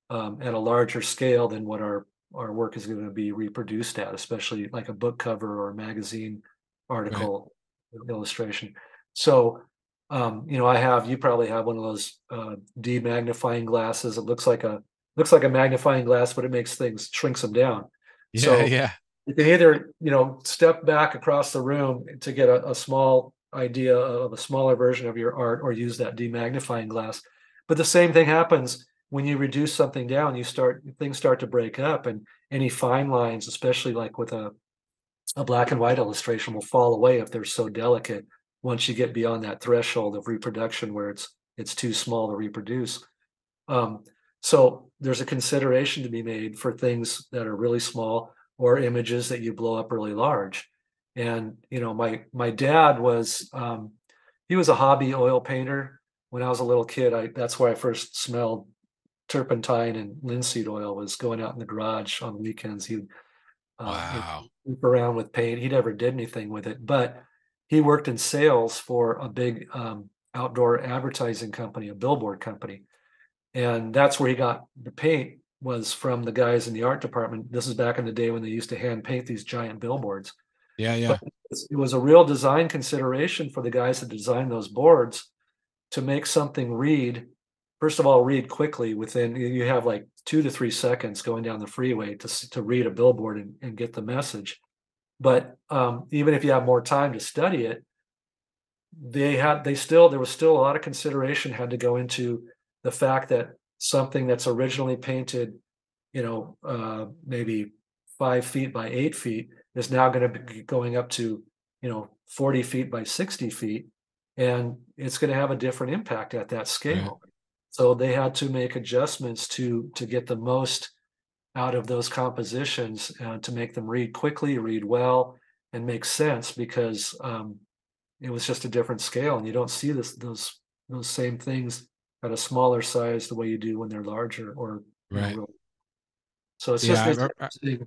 um, at a larger scale than what our, our work is going to be reproduced at, especially like a book cover or a magazine article right. illustration. So, um, you know, I have, you probably have one of those uh, demagnifying glasses. It looks like a, looks like a magnifying glass, but it makes things, shrinks them down. Yeah, so yeah. you can either, you know, step back across the room to get a, a small idea of a smaller version of your art, or use that demagnifying glass. But the same thing happens when you reduce something down. You start things start to break up, and any fine lines, especially like with a a black and white illustration, will fall away if they're so delicate. Once you get beyond that threshold of reproduction where it's it's too small to reproduce, um, so there's a consideration to be made for things that are really small or images that you blow up really large. And, you know, my my dad was, um, he was a hobby oil painter. When I was a little kid, I that's where I first smelled turpentine and linseed oil, was going out in the garage on the weekends. He'd uh, wow. loop around with paint. He never did anything with it, but he worked in sales for a big um, outdoor advertising company, a billboard company. And that's where he got the paint, was from the guys in the art department. This is back in the day when they used to hand paint these giant billboards. Yeah, yeah. But it was a real design consideration for the guys that designed those boards to make something read. First of all, read quickly within, you have like two to three seconds going down the freeway to, to read a billboard and, and get the message. But um, even if you have more time to study it, they had, they still, there was still a lot of consideration had to go into the fact that something that's originally painted, you know, uh, maybe five feet by eight feet, is now going to be going up to, you know, forty feet by sixty feet, and it's going to have a different impact at that scale. Right. So they had to make adjustments to to get the most out of those compositions, uh, to make them read quickly, read well, and make sense, because um, it was just a different scale, and you don't see this those those same things at a smaller size the way you do when they're larger or right. You know, so it's yeah, just. I, I,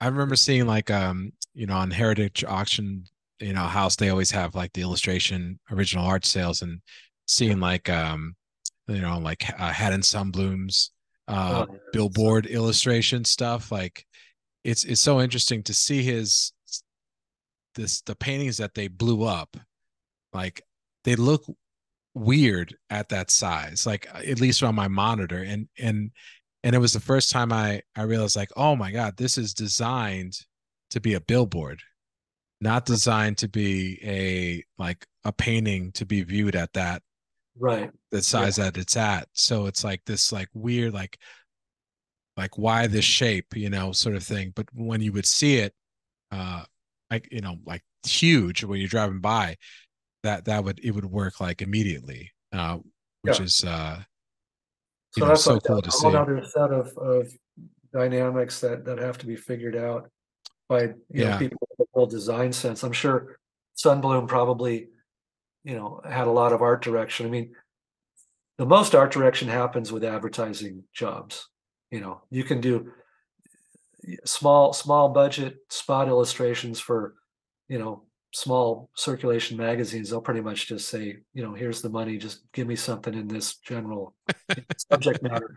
I remember seeing like, um, you know, on Heritage Auction, you know, house, they always have like the illustration, original art sales, and seeing like, um, you know, like uh, Hat and Sunbloom's uh, oh, yeah. billboard so. illustration stuff. Like it's, it's so interesting to see his, this, the paintings that they blew up, like they look weird at that size, like at least on my monitor. And, and, And it was the first time I, I realized, like, oh my God, this is designed to be a billboard, not designed to be a like a painting to be viewed at that right the size yeah. that it's at. So it's like this like weird like like why this shape, you know, sort of thing. But when you would see it, uh, like, you know, like huge when you're driving by, that that would, it would work like immediately, uh, which yeah. is uh, so know, that's so like cool a, to a see. Whole other set of, of dynamics that that have to be figured out by you yeah. know, people with the whole design sense. I'm sure Sunbloom probably, you know, had a lot of art direction. I mean, the most art direction happens with advertising jobs. You know, you can do small small budget spot illustrations for, you know, small circulation magazines. They'll pretty much just say, you know, here's the money, just give me something in this general subject matter.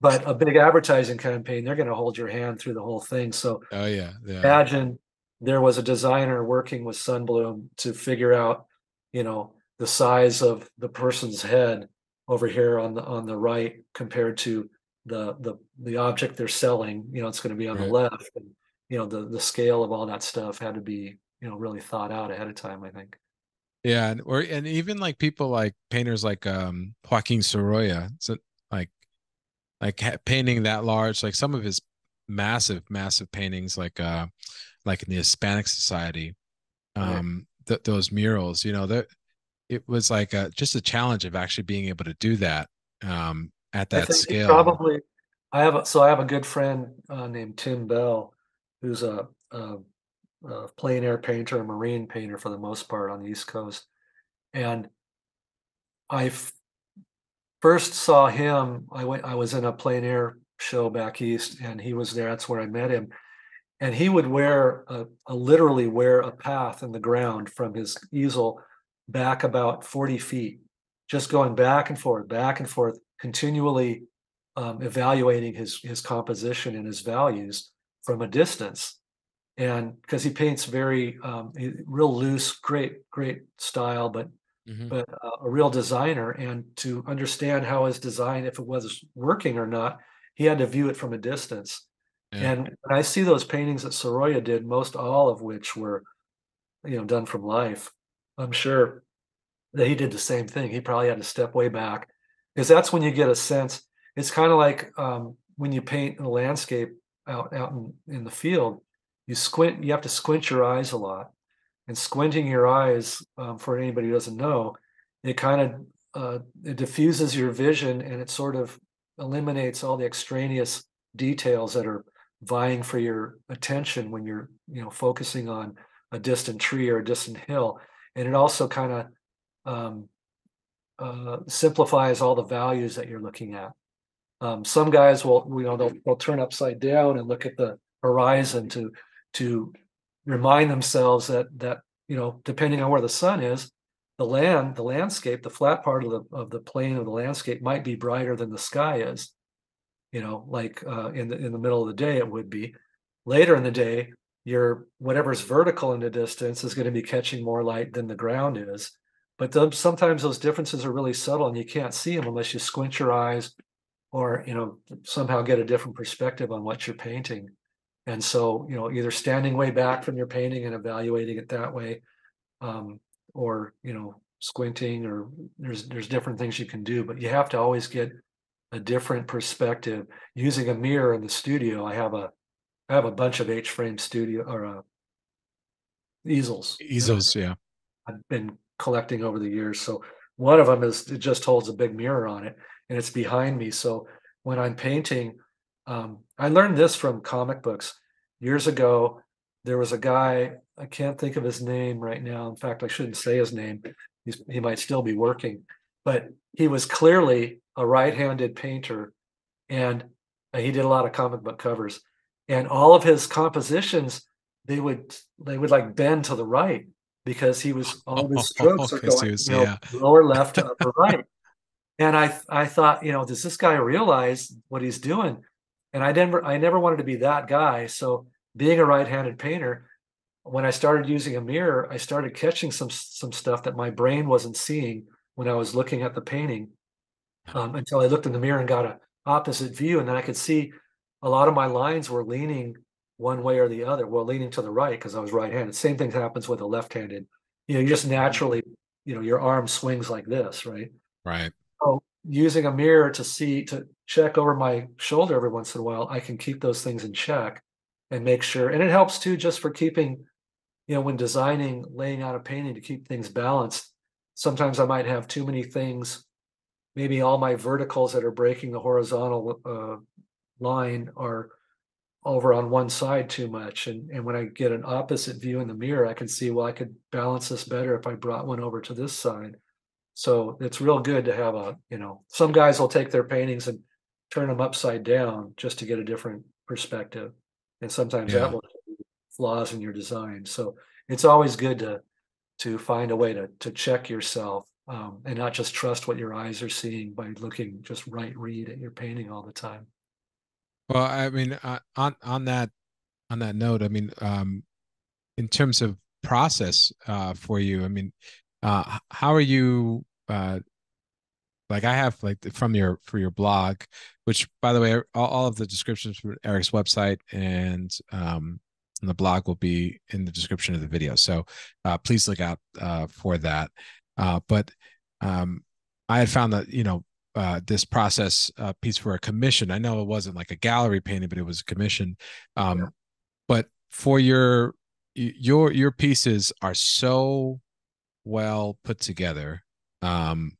But a big advertising campaign, they're going to hold your hand through the whole thing. So oh, yeah, yeah. imagine there was a designer working with Sunbloom to figure out, you know, the size of the person's head over here on the on the right compared to the the the object they're selling. You know, it's going to be on right. the left. And, you know, the the scale of all that stuff had to be, you know, really thought out ahead of time, I think. Yeah, and or and even like people like painters like um Joaquin Sorolla, so like like painting that large, like some of his massive massive paintings, like uh like in the Hispanic Society, um right. th those murals, you know, that it was like a, just a challenge of actually being able to do that um at that scale. Probably I have a, so I have a good friend uh, named Tim Bell, who's a, a Uh, plein air painter, marine painter for the most part on the East Coast, and I first saw him. I went. I was in a plein air show back east, and he was there. That's where I met him. And he would wear a, a literally wear a path in the ground from his easel back about forty feet, just going back and forth, back and forth, continually um, evaluating his his composition and his values from a distance. And because he paints very um, real loose, great, great style, but mm-hmm. but uh, a real designer. And to understand how his design, if it was working or not, he had to view it from a distance. Yeah. And when I see those paintings that Sorolla did, most all of which were, you know, done from life, I'm sure that he did the same thing. He probably had to step way back, because that's when you get a sense. It's kind of like um, when you paint a landscape out out in, in the field. You squint. You have to squint your eyes a lot, and squinting your eyes, um, for anybody who doesn't know, it kind of uh, it diffuses your vision, and it sort of eliminates all the extraneous details that are vying for your attention when you're, you know, focusing on a distant tree or a distant hill. And it also kind of um, uh, simplifies all the values that you're looking at. Um, some guys will, you know, they'll, they'll turn upside down and look at the horizon to to remind themselves that that you know, depending on where the sun is, the land, the landscape, the flat part of the of the plane of the landscape might be brighter than the sky is. You know, like uh, in the in the middle of the day, it would be. Later in the day, your whatever's vertical in the distance is going to be catching more light than the ground is. But the, sometimes those differences are really subtle, and you can't see them unless you squint your eyes, or you know, somehow get a different perspective on what you're painting. And so, you know, either standing way back from your painting and evaluating it that way, um, or, you know, squinting, or there's there's different things you can do, but you have to always get a different perspective using a mirror in the studio. I have a I have a bunch of H-frame studio or uh, easels. Easels, yeah. I've been collecting over the years. So one of them is, it just holds a big mirror on it, and it's behind me. So when I'm painting, Um, I learned this from comic books years ago. There was a guy, I can't think of his name right now. In fact, I shouldn't say his name. He's, he might still be working, but he was clearly a right-handed painter, and he did a lot of comic book covers. And all of his compositions, they would they would like bend to the right, because he was all his strokes oh, okay, are going was, you know, yeah. lower left to upper right. And I I thought, you know, does this guy realize what he's doing? And I never, I never wanted to be that guy. So being a right-handed painter, when I started using a mirror, I started catching some some stuff that my brain wasn't seeing when I was looking at the painting, um, until I looked in the mirror and got an opposite view. And then I could see a lot of my lines were leaning one way or the other. Well, leaning to the right because I was right-handed. Same thing happens with a left-handed. You know, you just naturally, you know, your arm swings like this, right? Right. So using a mirror to see, to check over my shoulder every once in a while, I can keep those things in check and make sure. And it helps too, just for keeping you know, when designing, laying out a painting to keep things balanced, sometimes I might have too many things. Maybe all my verticals that are breaking the horizontal uh, line are over on one side too much. And, and when I get an opposite view in the mirror, I can see, well, I could balance this better if I brought one over to this side. So it's real good to have a, you know, some guys will take their paintings and turn them upside down just to get a different perspective. And sometimes yeah. that will flaws in your design. So it's always good to to find a way to to check yourself um, and not just trust what your eyes are seeing by looking just right read at your painting all the time. Well, I mean, uh, on on that on that note, I mean, um, in terms of process uh, for you, I mean, uh, how are you? Uh, like I have like from your for your blog, which by the way, all, all of the descriptions from Eric's website and um, and the blog will be in the description of the video. So uh, please look out uh, for that. Uh, but um, I had found that you know. Uh, this process uh, piece for a commission. I know it wasn't like a gallery painting, but it was a commission. Um, yeah. But for your your your pieces are so well put together because um,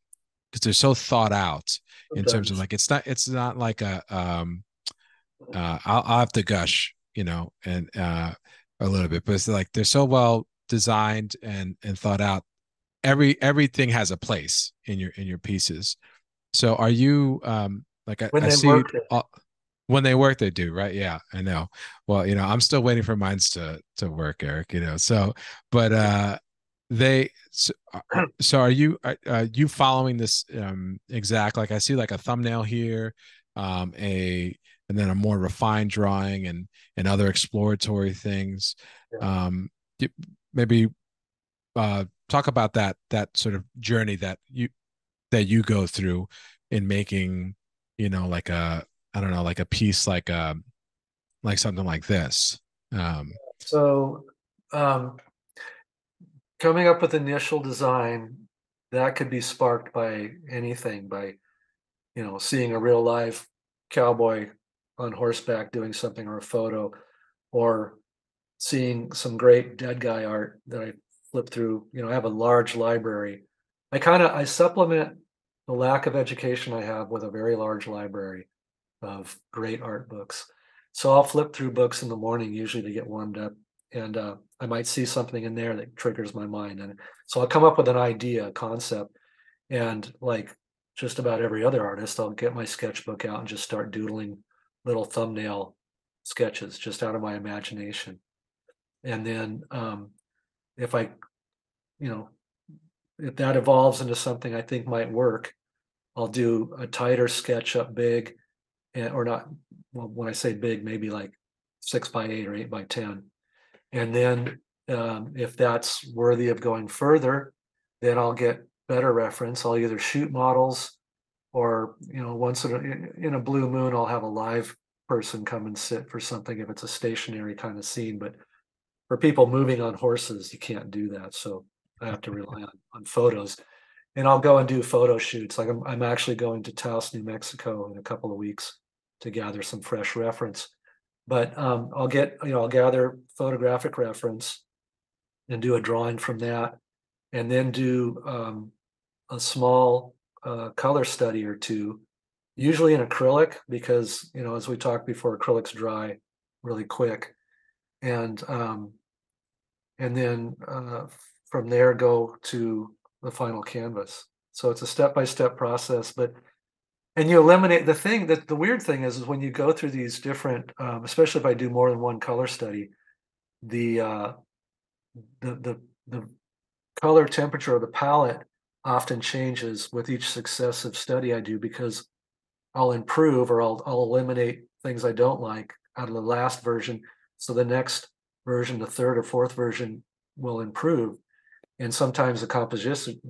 they're so thought out in okay. terms of like it's not it's not like a um, uh, I'll, I'll have to gush you know and uh, a little bit, but it's like they're so well designed and and thought out. Every everything has a place in your in your pieces. So are you um, like I, when I see all, when they work, they do, right? Yeah, I know. Well, you know, I'm still waiting for mine to to work, Eric, you know, so but uh, they so, so are you are, are you following this um, exact like I see like a thumbnail here, um, a and then a more refined drawing and and other exploratory things. Yeah. Um, maybe uh, talk about that that sort of journey that you. that you go through in making, you know, like a, I don't know, like a piece, like, a, like something like this. Um, so um, coming up with initial design, that could be sparked by anything, by, you know, seeing a real live cowboy on horseback doing something or a photo, or seeing some great dead guy art that I flip through. You know, I have a large library. I kind of I supplement the lack of education I have with a very large library of great art books. So I'll flip through books in the morning usually to get warmed up, and uh, I might see something in there that triggers my mind, and so I'll come up with an idea, a concept, and like just about every other artist, I'll get my sketchbook out and just start doodling little thumbnail sketches just out of my imagination, and then um, if I, you know. If that evolves into something I think might work, I'll do a tighter sketch up big, and, or not, well, when I say big, maybe like six by eight or eight by ten. And then um, if that's worthy of going further, then I'll get better reference. I'll either shoot models or, you know, once in a, in a blue moon, I'll have a live person come and sit for something if it's a stationary kind of scene. But for people moving on horses, you can't do that. So I have to rely on, on photos, and I'll go and do photo shoots. Like I'm, I'm actually going to Taos, New Mexico in a couple of weeks to gather some fresh reference, but um, I'll get, you know, I'll gather photographic reference and do a drawing from that, and then do um, a small uh, color study or two, usually in acrylic, because, you know, as we talked before, acrylics dry really quick. And, um, and then, uh, from there go to the final canvas. So it's a step-by-step process, but, and you eliminate the thing that the weird thing is, is when you go through these different, um, especially if I do more than one color study, the, uh, the, the, the color temperature of the palette often changes with each successive study I do, because I'll improve or I'll, I'll eliminate things I don't like out of the last version. So the next version, the third or fourth version will improve. And sometimes the composition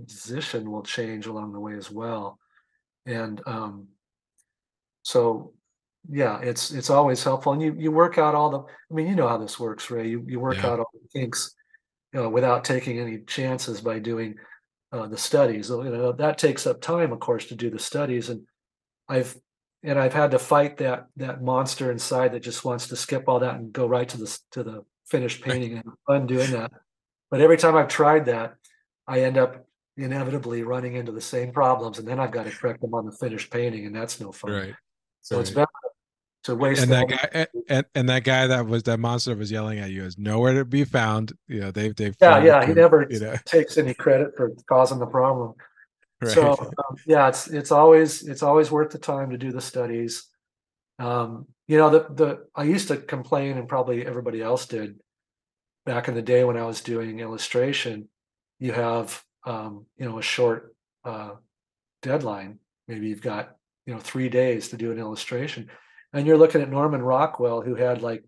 will change along the way as well. And um, so, yeah, it's it's always helpful. And you you work out all the, I mean, you know how this works, Ray. You, you work yeah. out all the kinks, you know, without taking any chances by doing uh, the studies. You know, that takes up time, of course, to do the studies. And I've and I've had to fight that that monster inside that just wants to skip all that and go right to the to the finished painting, and have fun doing that. But every time I've tried that, I end up inevitably running into the same problems, and then I've got to correct them on the finished painting, and that's no fun. Right. So right. It's better to waste. And that guy, and, and that guy that was that monster was yelling at you is nowhere to be found. You know, they've they've yeah yeah him, he never you know. takes any credit for causing the problem. Right. So um, yeah, it's it's always it's always worth the time to do the studies. Um, you know, the the I used to complain, and probably everybody else did back in the day when I was doing illustration. You have um, you know, a short uh, deadline. Maybe you've got you know three days to do an illustration, and you're looking at Norman Rockwell, who had like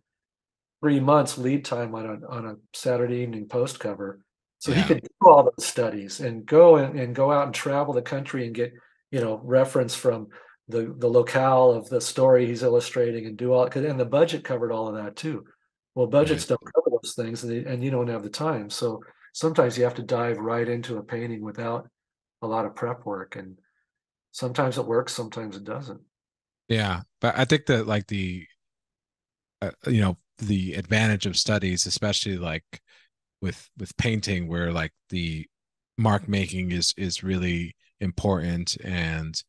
three months lead time on a on a Saturday evening post cover. So yeah. He could do all those studies and go and, and go out and travel the country and get, you know, reference from the, the locale of the story he's illustrating and do all, and the budget covered all of that too. Well, budgets right. don't cover those things, and, they, and you don't have the time. So sometimes you have to dive right into a painting without a lot of prep work. And sometimes it works, sometimes it doesn't. Yeah. But I think that like the, uh, you know, the advantage of studies, especially like, with with painting, where like the mark making is is really important, and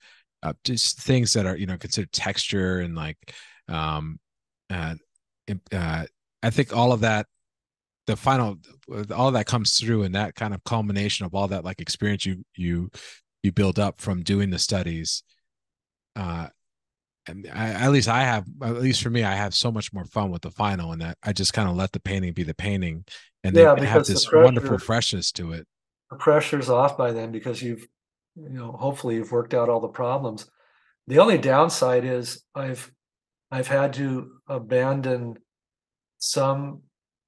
uh, just things that are you know considered texture and like um uh, uh I think all of that, the final all of that comes through, and that kind of culmination of all that like experience you you you build up from doing the studies. uh And I, at least I have, at least for me, I have so much more fun with the final, and that I just kind of let the painting be the painting, and yeah, they have this the pressure, wonderful freshness to it. The pressure's off by then because you've, you know, hopefully you've worked out all the problems. The only downside is I've, I've had to abandon some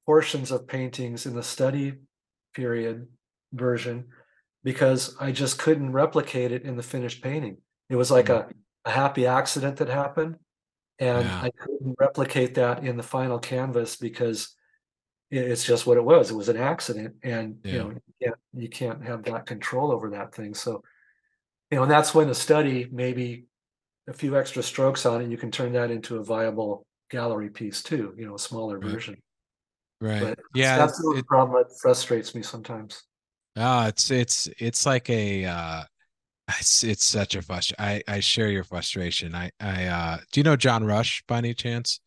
portions of paintings in the study period version because I just couldn't replicate it in the finished painting. It was like mm-hmm. a a happy accident that happened, and yeah. I couldn't replicate that in the final canvas because it's just what it was. It was an accident, and yeah. you know you can't, you can't have that control over that thing. So, you know, and that's when the study, maybe a few extra strokes on it, you can turn that into a viable gallery piece too. You know, a smaller right. version. Right. But yeah. That's it, the problem that frustrates me sometimes. Ah, uh, it's it's it's like a. Uh... It's, it's such a frustration. I, I share your frustration. I, I, uh, do you know John Rush by any chance?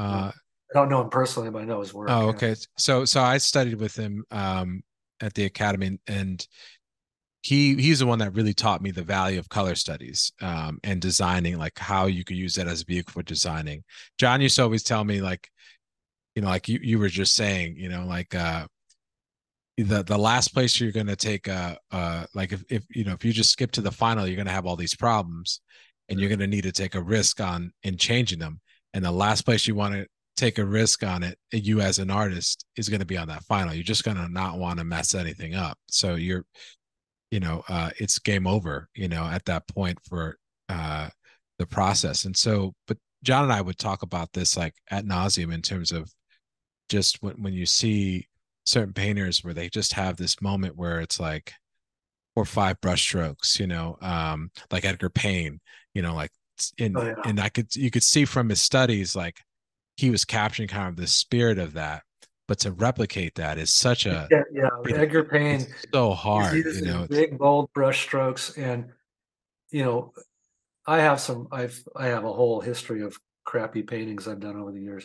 Uh, I don't know him personally, but I know his work. Oh, okay. Yeah. So, so I studied with him, um, at the Academy, and he, he's the one that really taught me the value of color studies, um, and designing, like how you could use that as a vehicle for designing. John used to always tell me, like, you know, like you, you were just saying, you know, like, uh, The the last place you're going to take a, a like if, if you know if you just skip to the final, you're going to have all these problems, and you're going to need to take a risk on in changing them. And the last place you want to take a risk on it, you as an artist, is going to be on that final. You're just going to not want to mess anything up. So you're, you know, uh, it's game over, you know, at that point for uh, the process. And so, but John and I would talk about this like ad nauseum in terms of just when when you see certain painters where they just have this moment where it's like four or five brush strokes, you know, um, like Edgar Payne, you know, like, and, oh, yeah. and I could, you could see from his studies, like he was capturing kind of the spirit of that, but to replicate that is such a, yeah, yeah. It, Edgar Payne, it's so hard, you know, big bold brush strokes. And, you know, I have some, I've, I have a whole history of crappy paintings I've done over the years,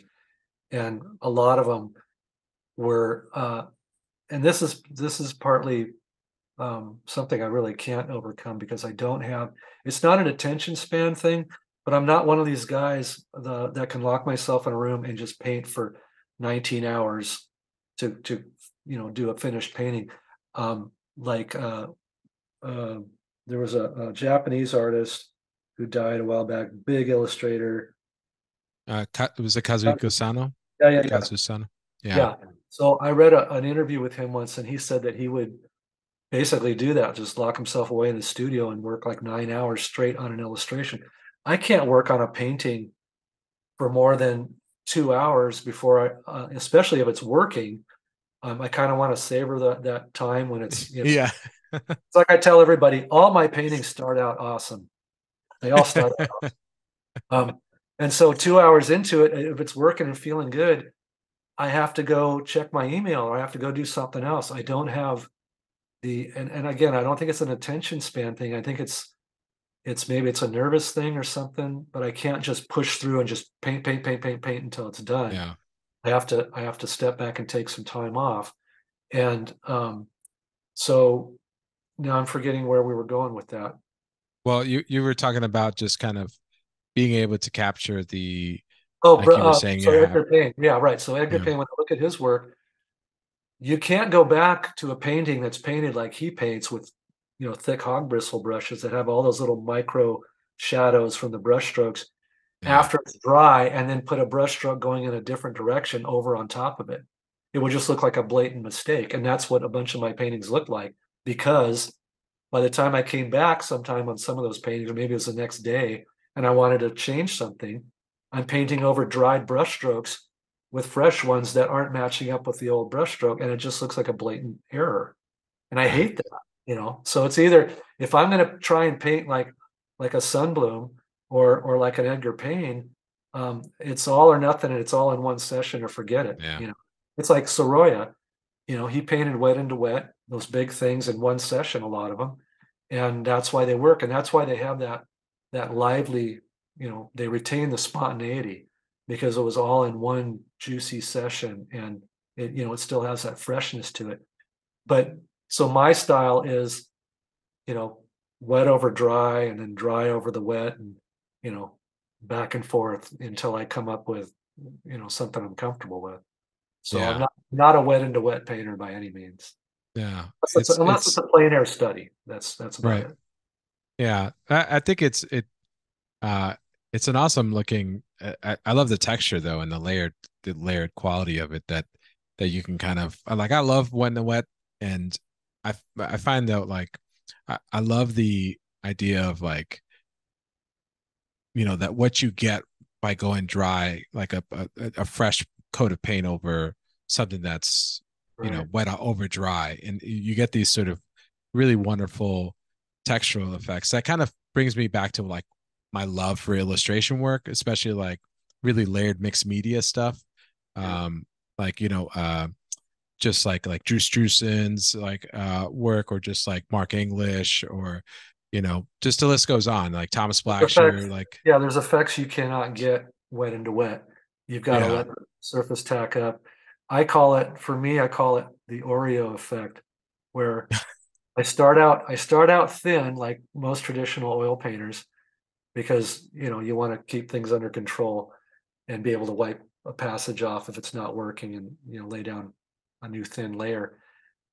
and a lot of them were uh and this is this is partly um something I really can't overcome, because I don't have, it's not an attention span thing, but I'm not one of these guys the, that can lock myself in a room and just paint for nineteen hours to to you know do a finished painting. Um like uh uh there was a, a Japanese artist who died a while back, big illustrator, uh it was a Kazuhiko Sano. yeah yeah, yeah. Kazuhiko Sano. yeah, yeah. So I read a, an interview with him once, and he said that he would basically do that, just lock himself away in the studio and work like nine hours straight on an illustration. I can't work on a painting for more than two hours before I, uh, especially if it's working. Um, I kind of want to savor the, that time when it's, you know, yeah. It's like I tell everybody, all my paintings start out awesome. They all start out awesome. Um, and so two hours into it, if it's working and feeling good, I have to go check my email, or I have to go do something else. I don't have the, and, and again, I don't think it's an attention span thing. I think it's, it's maybe it's a nervous thing or something, but I can't just push through and just paint, paint, paint, paint, paint until it's done. Yeah. I have to, I have to step back and take some time off. And um, so now I'm forgetting where we were going with that. Well, you, you were talking about just kind of being able to capture the, Oh, like uh, saying, so yeah. Edgar Payne. Yeah, right. So Edgar yeah. Payne, when I look at his work, you can't go back to a painting that's painted like he paints with, you know, thick hog bristle brushes that have all those little micro shadows from the brush strokes yeah. after it's dry, and then put a brush stroke going in a different direction over on top of it. It would just look like a blatant mistake. And that's what a bunch of my paintings look like, because by the time I came back sometime on some of those paintings, or maybe it was the next day, and I wanted to change something, I'm painting over dried brush strokes with fresh ones that aren't matching up with the old brush stroke, and it just looks like a blatant error. And I hate that, you know. So it's either, if I'm going to try and paint like like a Sunbloom or or like an Edgar Payne, um, it's all or nothing, and it's all in one session, or forget it. Yeah. You know, it's like Sorolla, you know, he painted wet into wet, those big things in one session, a lot of them, and that's why they work, and that's why they have that that lively. You know, they retain the spontaneity because it was all in one juicy session, and it, you know, it still has that freshness to it. But so my style is, you know, wet over dry, and then dry over the wet, and, you know, back and forth until I come up with, you know, something I'm comfortable with. So yeah. I'm not, not a wet into wet painter by any means. Yeah. Unless it's, it's, unless it's, it's a plein air study. That's, that's about right. It. Yeah. I, I think it's, it, uh, it's an awesome looking, I, I love the texture though, and the layered, the layered quality of it that, that you can kind of, like, I love wet and wet. And I, I find out, like, I, I love the idea of, like, you know, that what you get by going dry, like a, a, a fresh coat of paint over something that's, right. you know, wet over dry. And you get these sort of really wonderful textural effects. That kind of brings me back to, like, my love for illustration work, especially like really layered mixed media stuff. Um, like, you know, uh, just like, like Drew Struzan's like, uh, work, or just like Mark English, or, you know, just the list goes on, like Thomas Blackshear, like, yeah, there's effects you cannot get wet into wet. You've got yeah. to let the surface tack up. I call it, for me, I call it the Oreo effect, where I start out, I start out thin, like most traditional oil painters, because, you know, you want to keep things under control and be able to wipe a passage off if it's not working, and, you know, lay down a new thin layer.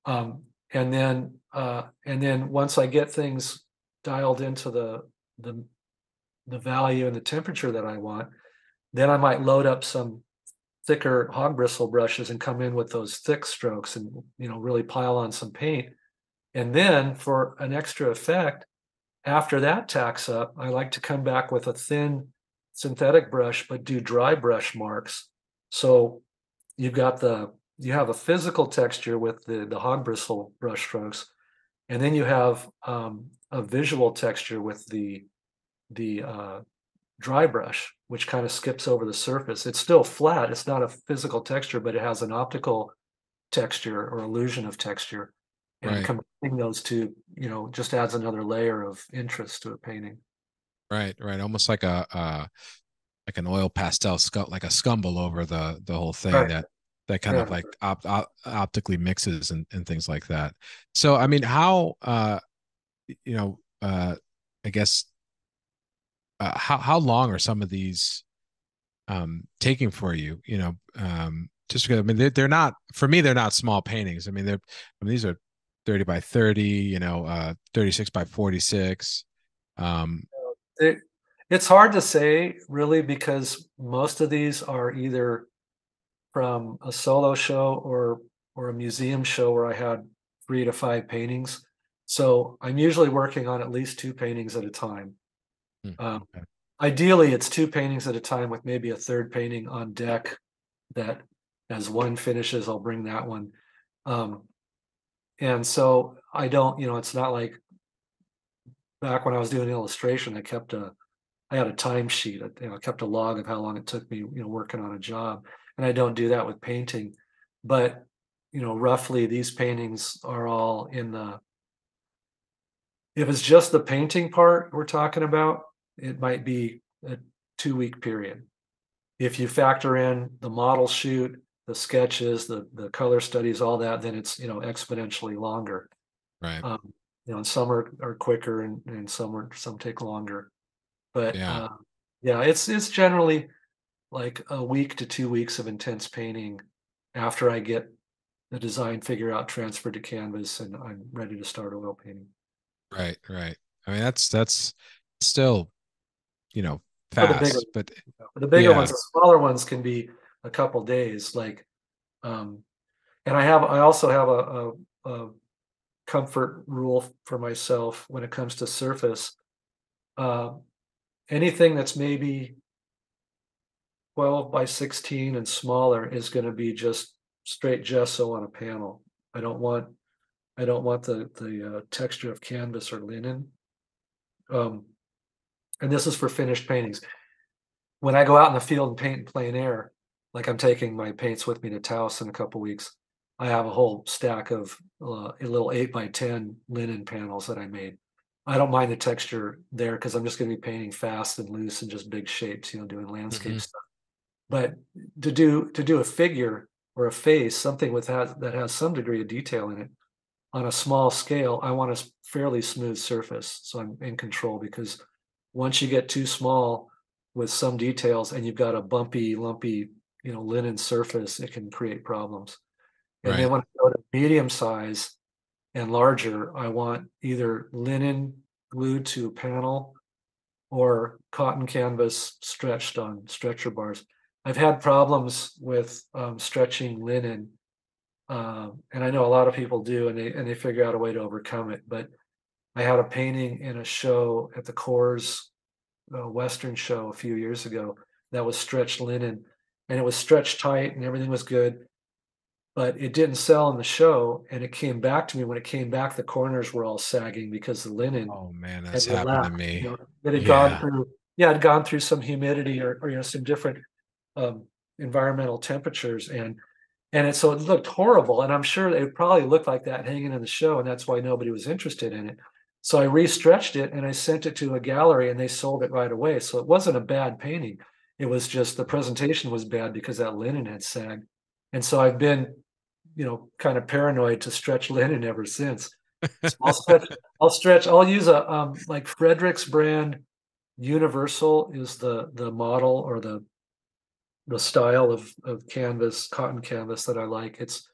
Um, and then uh, and then once I get things dialed into the, the the value and the temperature that I want, then I might load up some thicker hog bristle brushes and come in with those thick strokes, and, you know, really pile on some paint. And then for an extra effect, after that tacks up, I like to come back with a thin synthetic brush, but do dry brush marks. So you've got the, you have a physical texture with the, the hog bristle brush strokes, and then you have um, a visual texture with the, the uh, dry brush, which kind of skips over the surface. It's still flat. It's not a physical texture, but it has an optical texture or illusion of texture. And right. combining those two, you know, just adds another layer of interest to a painting. Right, right. Almost like a uh, like an oil pastel, sc- like a scumble over the the whole thing right. that that kind yeah. of like op- op- optically mixes and, and things like that. So, I mean, how uh, you know, uh, I guess uh, how how long are some of these um, taking for you? You know, um, just because I mean, they're, they're not, for me, they're not small paintings. I mean, they're I mean, these are thirty by thirty, you know, uh, thirty-six by forty-six. Um, it, it's hard to say, really, because most of these are either from a solo show or or a museum show where I had three to five paintings. So I'm usually working on at least two paintings at a time. Hmm, um, okay. Ideally, it's two paintings at a time with maybe a third painting on deck that as one finishes, I'll bring that one. Um, And so I don't, you know, it's not like back when I was doing illustration, I kept a, I had a timesheet, you know, I kept a log of how long it took me, you know, working on a job. and I don't do that with painting, but you know, roughly these paintings are all in the, if it's just the painting part we're talking about, it might be a two-week period. If you factor in the model shoot, the sketches, the the color studies, all that, then it's, you know, exponentially longer. Right. Um, you know, and some are, are quicker, and, and some are, some take longer. But yeah, uh, yeah, it's it's generally like a week to two weeks of intense painting after I get the design figure out, transferred to canvas, and I'm ready to start oil painting. Right, right. I mean, that's that's still, you know, fast. The bigger, but the bigger yeah. ones, the smaller ones can be a couple days. Like, um, and I have, I also have a, a, a comfort rule for myself when it comes to surface. Uh, anything that's maybe twelve by sixteen and smaller is going to be just straight gesso on a panel. I don't want, I don't want the the uh, texture of canvas or linen. Um, and this is for finished paintings. When I go out in the field and paint in plein air, like I'm taking my paints with me to Taos in a couple weeks, I have a whole stack of uh, a little eight by ten linen panels that I made. I don't mind the texture there because I'm just going to be painting fast and loose and just big shapes, you know, doing landscape mm-hmm. stuff. But to do to do a figure or a face, something with that, that has some degree of detail in it, on a small scale, I want a fairly smooth surface, so I'm in control. Because once you get too small with some details, and you've got a bumpy, lumpy, you know, linen surface, it can create problems. And right. then when I go to medium size and larger, I want either linen glued to a panel or cotton canvas stretched on stretcher bars. I've had problems with um, stretching linen. Um, and I know a lot of people do, and they and they figure out a way to overcome it. But I had a painting in a show at the Coors uh, Western show a few years ago that was stretched linen, and it was stretched tight and everything was good, but it didn't sell in the show. And it came back to me. When it came back, the corners were all sagging because the linen. Oh man, that's happened lapped, to me. You know, it had yeah. gone through, yeah, it had gone through some humidity or, or you know, some different um, environmental temperatures and. And it, so it looked horrible. And I'm sure it probably looked like that hanging in the show. And that's why nobody was interested in it. So I restretched it and I sent it to a gallery and they sold it right away. So it wasn't a bad painting. It was just the presentation was bad because that linen had sagged. And so I've been, you know, kind of paranoid to stretch linen ever since. So I'll, stretch, I'll stretch, I'll use a, um, like Frederick's brand Universal is the the model or the the style of, of canvas, cotton canvas that I like. It's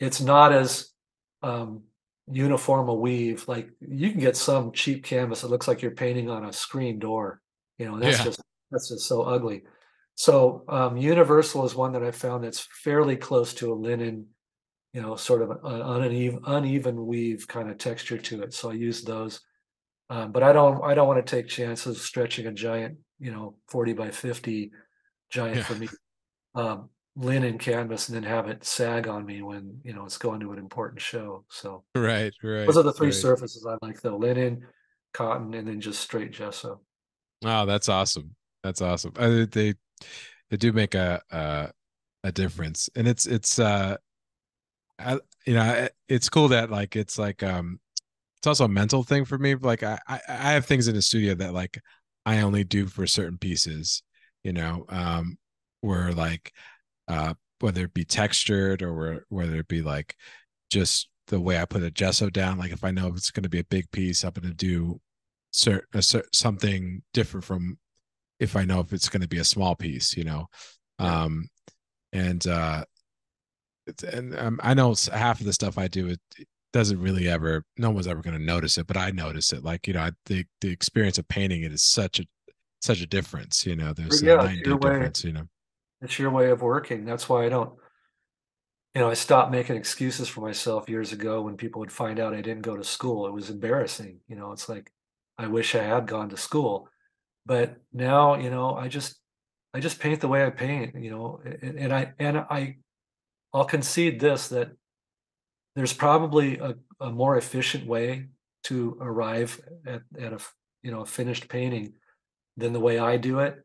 it's not as um, uniform a weave. Like you can get some cheap canvas that looks like you're painting on a screen door. You know, that's yeah. just that's just so ugly. So um, Universal is one that I found that's fairly close to a linen, you know, sort of an uneven, uneven weave kind of texture to it. So I use those, um, but I don't I don't want to take chances stretching a giant, you know, forty by fifty. Giant yeah. for me um linen canvas and then have it sag on me when you know it's going to an important show. So right right those are the three right. surfaces I like though: linen, cotton, and then just straight gesso. Wow, that's awesome. That's awesome. Uh, they they do make a uh a difference. And it's it's uh I, you know it's cool that like it's like um it's also a mental thing for me. Like I I, I have things in the studio that like I only do for certain pieces. You know, um, where like, uh, whether it be textured or whether it be like just the way I put a gesso down, like if I know it's going to be a big piece, I'm going to do cert- a cert- something different from if I know if it's going to be a small piece, you know? Um, and, uh, it's, and um, I know half of the stuff I do, it, it doesn't really ever, no one's ever going to notice it, but I notice it. Like, you know, I, the, the experience of painting it is such a, such a difference, you know, there's yeah, a ninety day difference, you know. It's your way of working. That's why I don't, you know, I stopped making excuses for myself years ago when people would find out I didn't go to school. It was embarrassing. You know, it's like, I wish I had gone to school, but now, you know, I just, I just paint the way I paint, you know, and, and I, and I, I'll concede this, that there's probably a, a more efficient way to arrive at, at a, you know, a finished painting than the way I do it,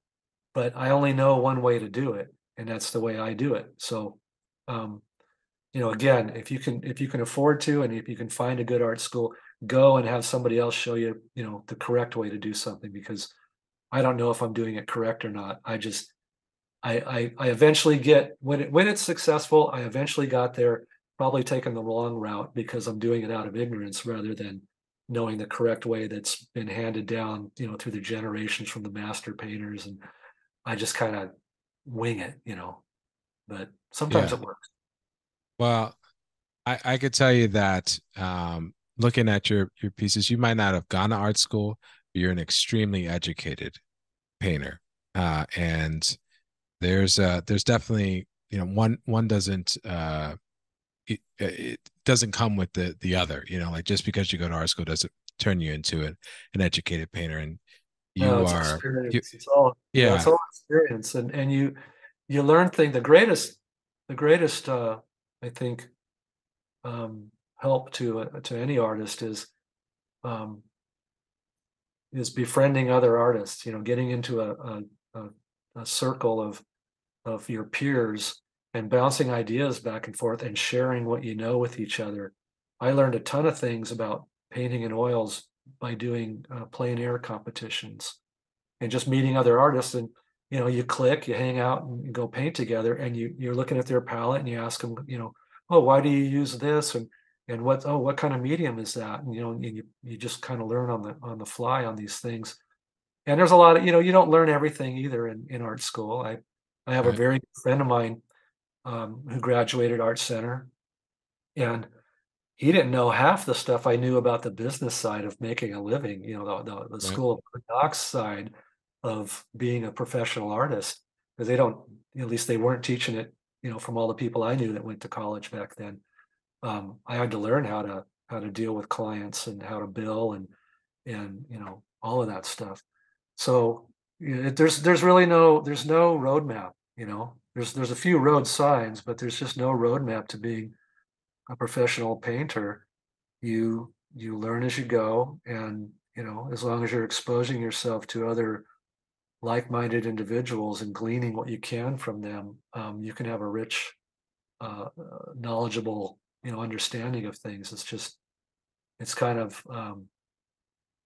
but I only know one way to do it. and that's the way I do it. So, um, you know, again, if you can, if you can afford to, and if you can find a good art school, go and have somebody else show you, you know, the correct way to do something, because I don't know if I'm doing it correct or not. I just, I, I, I eventually get, when it, when it's successful, I eventually got there, probably taking the wrong route because I'm doing it out of ignorance rather than knowing the correct way that's been handed down, you know, through the generations from the master painters. And I just kind of wing it, you know, but sometimes yeah. it works. Well, I, I could tell you that, um, looking at your, your pieces, you might not have gone to art school, but you're an extremely educated painter. Uh, and there's uh there's definitely, you know, one, one doesn't, uh, it, it doesn't come with the, the other, you know, like just because you go to art school doesn't turn you into an, an educated painter. And you no, it's are, you, it's all, yeah, it's all experience. And, and you, you learn things. The greatest, the greatest, uh, I think, um, help to uh, to any artist is um is befriending other artists, you know, getting into a, a a circle of of your peers and bouncing ideas back and forth and sharing what you know with each other. I learned a ton of things about painting and oils by doing uh, plein air competitions and just meeting other artists. And you know, you click, you hang out and you go paint together, and you you're looking at their palette and you ask them, you know, oh, why do you use this? And And what, oh, what kind of medium is that? And, you know, and you, you just kind of learn on the on the fly on these things. And there's a lot of, you know, you don't learn everything either in, in art school. I, I have right. a very good friend of mine um, who graduated Art Center. And he didn't know half the stuff I knew about the business side of making a living, you know, the, the, the right. school of the docs side of being a professional artist. Because they don't, at least they weren't teaching it, you know, from all the people I knew that went to college back then. Um, I had to learn how to how to deal with clients and how to bill and and you know all of that stuff. So you know, there's there's really no there's no roadmap. You know, there's there's a few road signs, but there's just no roadmap to being a professional painter. You you learn as you go, and you know, as long as you're exposing yourself to other like-minded individuals and gleaning what you can from them, um, you can have a rich, uh, knowledgeable, you know, understanding of things. It's just, it's kind of, um,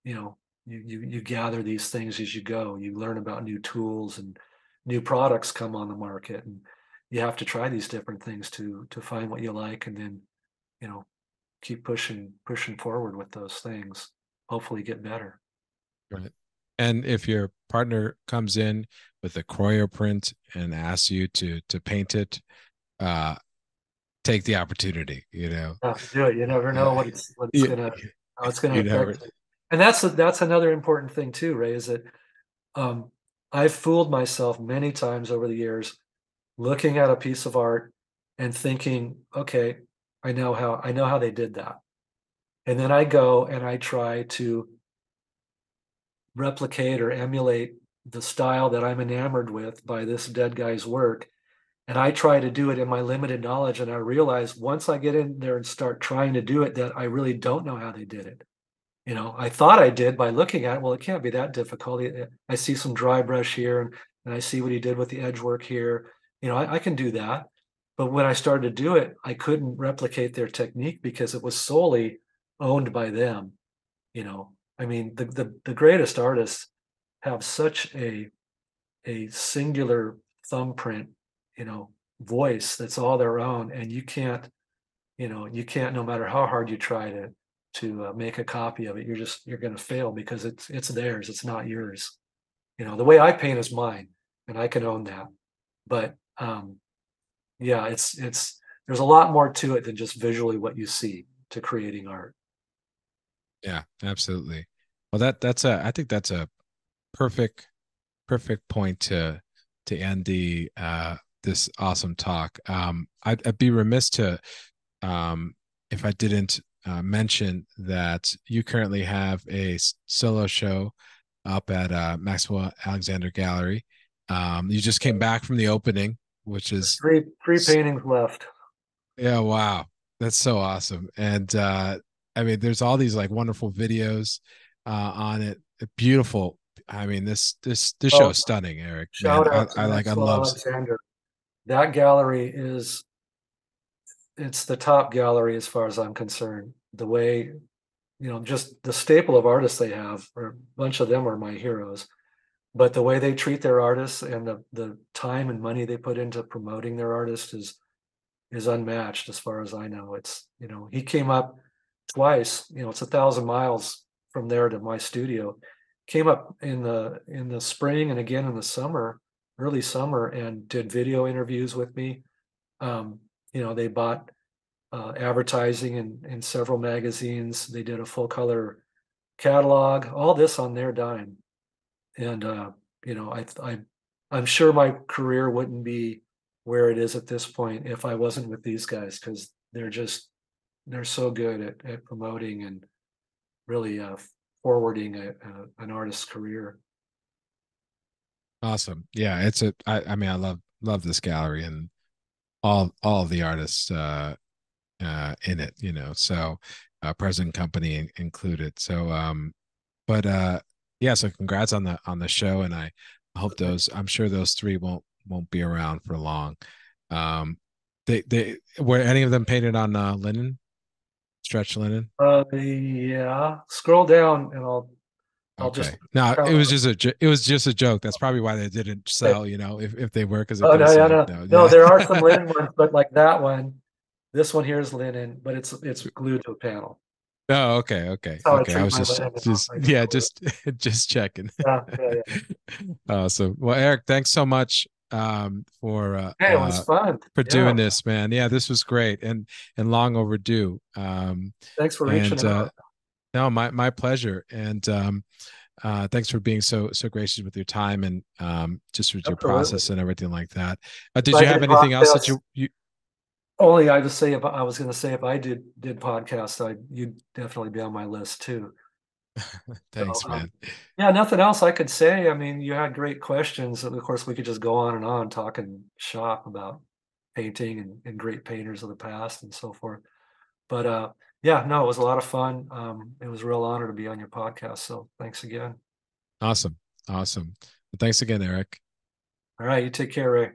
you know, you, you, you gather these things as you go. You learn about new tools and new products come on the market, and you have to try these different things to, to find what you like. And then, you know, keep pushing, pushing forward with those things, hopefully get better. Right. And if your partner comes in with a Kroyer print and asks you to, to paint it, uh, take the opportunity, you know. You have to do it. You never know what it's what it's yeah. gonna how it's gonna affect never... it. And that's that's another important thing too, Ray, is that um, I've fooled myself many times over the years, looking at a piece of art and thinking, okay, I know how I know how they did that, and then I go and I try to replicate or emulate the style that I'm enamored with by this dead guy's work. And I try to do it in my limited knowledge. And I realize once I get in there and start trying to do it, that I really don't know how they did it. You know, I thought I did by looking at it. Well, it can't be that difficult. I see some dry brush here, and, and I see what he did with the edge work here. You know, I, I can do that. But when I started to do it, I couldn't replicate their technique because it was solely owned by them. You know, I mean, the the, the greatest artists have such a, a singular thumbprint, you know, voice that's all their own, and you can't, you know, you can't, no matter how hard you try to to uh, make a copy of it, you're just you're going to fail because it's it's theirs, it's not yours. You know, the way I paint is mine, and I can own that. But um, yeah, it's it's there's a lot more to it than just visually what you see to creating art. Yeah, absolutely. Well, that that's a I think that's a perfect perfect point to to end the. Uh, this awesome talk. Um, I'd, I'd be remiss to um, if I didn't uh, mention that you currently have a solo show up at uh, Maxwell Alexander Gallery. Um, you just came back from the opening, which is three three paintings left. Yeah, wow, that's so awesome! And uh, I mean, there's all these like wonderful videos uh, on it. Beautiful. I mean, this this this show oh, is stunning, Eric. Shout man. out! I, I like. I love Alexander. that gallery is, it's the top gallery as far as I'm concerned. The way, you know, just the staple of artists they have, or a bunch of them are my heroes, but the way they treat their artists and the, the time and money they put into promoting their artists is is unmatched as far as I know. It's, you know, he came up twice, you know, it's a thousand miles from there to my studio, came up in the in the spring and again in the summer, early summer, and did video interviews with me. Um, you know, they bought uh, advertising in, in several magazines. They did a full color catalog, all this on their dime. And, uh, you know, I, I, I'm sure my career wouldn't be where it is at this point if I wasn't with these guys, because they're just, they're so good at, at promoting and really uh, forwarding a, a, an artist's career. Awesome. Yeah. It's a, I, I mean, I love, love this gallery and all, all the artists uh, uh, in it, you know, so uh, present company included. So, um, but uh, yeah, so congrats on the, on the show. And I hope those, I'm sure those three won't, won't be around for long. Um, they, they, were any of them painted on uh, linen, stretch linen? Uh, yeah. Scroll down and I'll, I'll okay. just no. It was just a it was just a joke. That's probably why they didn't sell. You know, if, if they were, because oh no, yeah, no, no, no, yeah. There are some linen ones, but like that one, this one here is linen, but it's it's glued to a panel. Oh, okay, okay, okay. I, I was just, just like, yeah, just just checking. Yeah, yeah, yeah. Awesome. Well, Eric, thanks so much um, for uh, hey, it was uh, fun for yeah. doing this, man. Yeah, this was great and and long overdue. Um, thanks for reaching and, out. Uh, No, my my pleasure, and um, uh, thanks for being so so gracious with your time and um, just with your Absolutely. process and everything like that. Uh, did if you I have anything podcasts, else that you, you? Only I was say if I was going to say if I did did podcasts, I you'd definitely be on my list too. Thanks, so, man. Um, yeah, nothing else I could say. I mean, you had great questions, and of course, we could just go on and on talking shop about painting and, and great painters of the past and so forth. But uh, yeah, no, it was a lot of fun. Um, it was a real honor to be on your podcast. So thanks again. Awesome. Awesome. Well, thanks again, Eric. All right. You take care, Ray.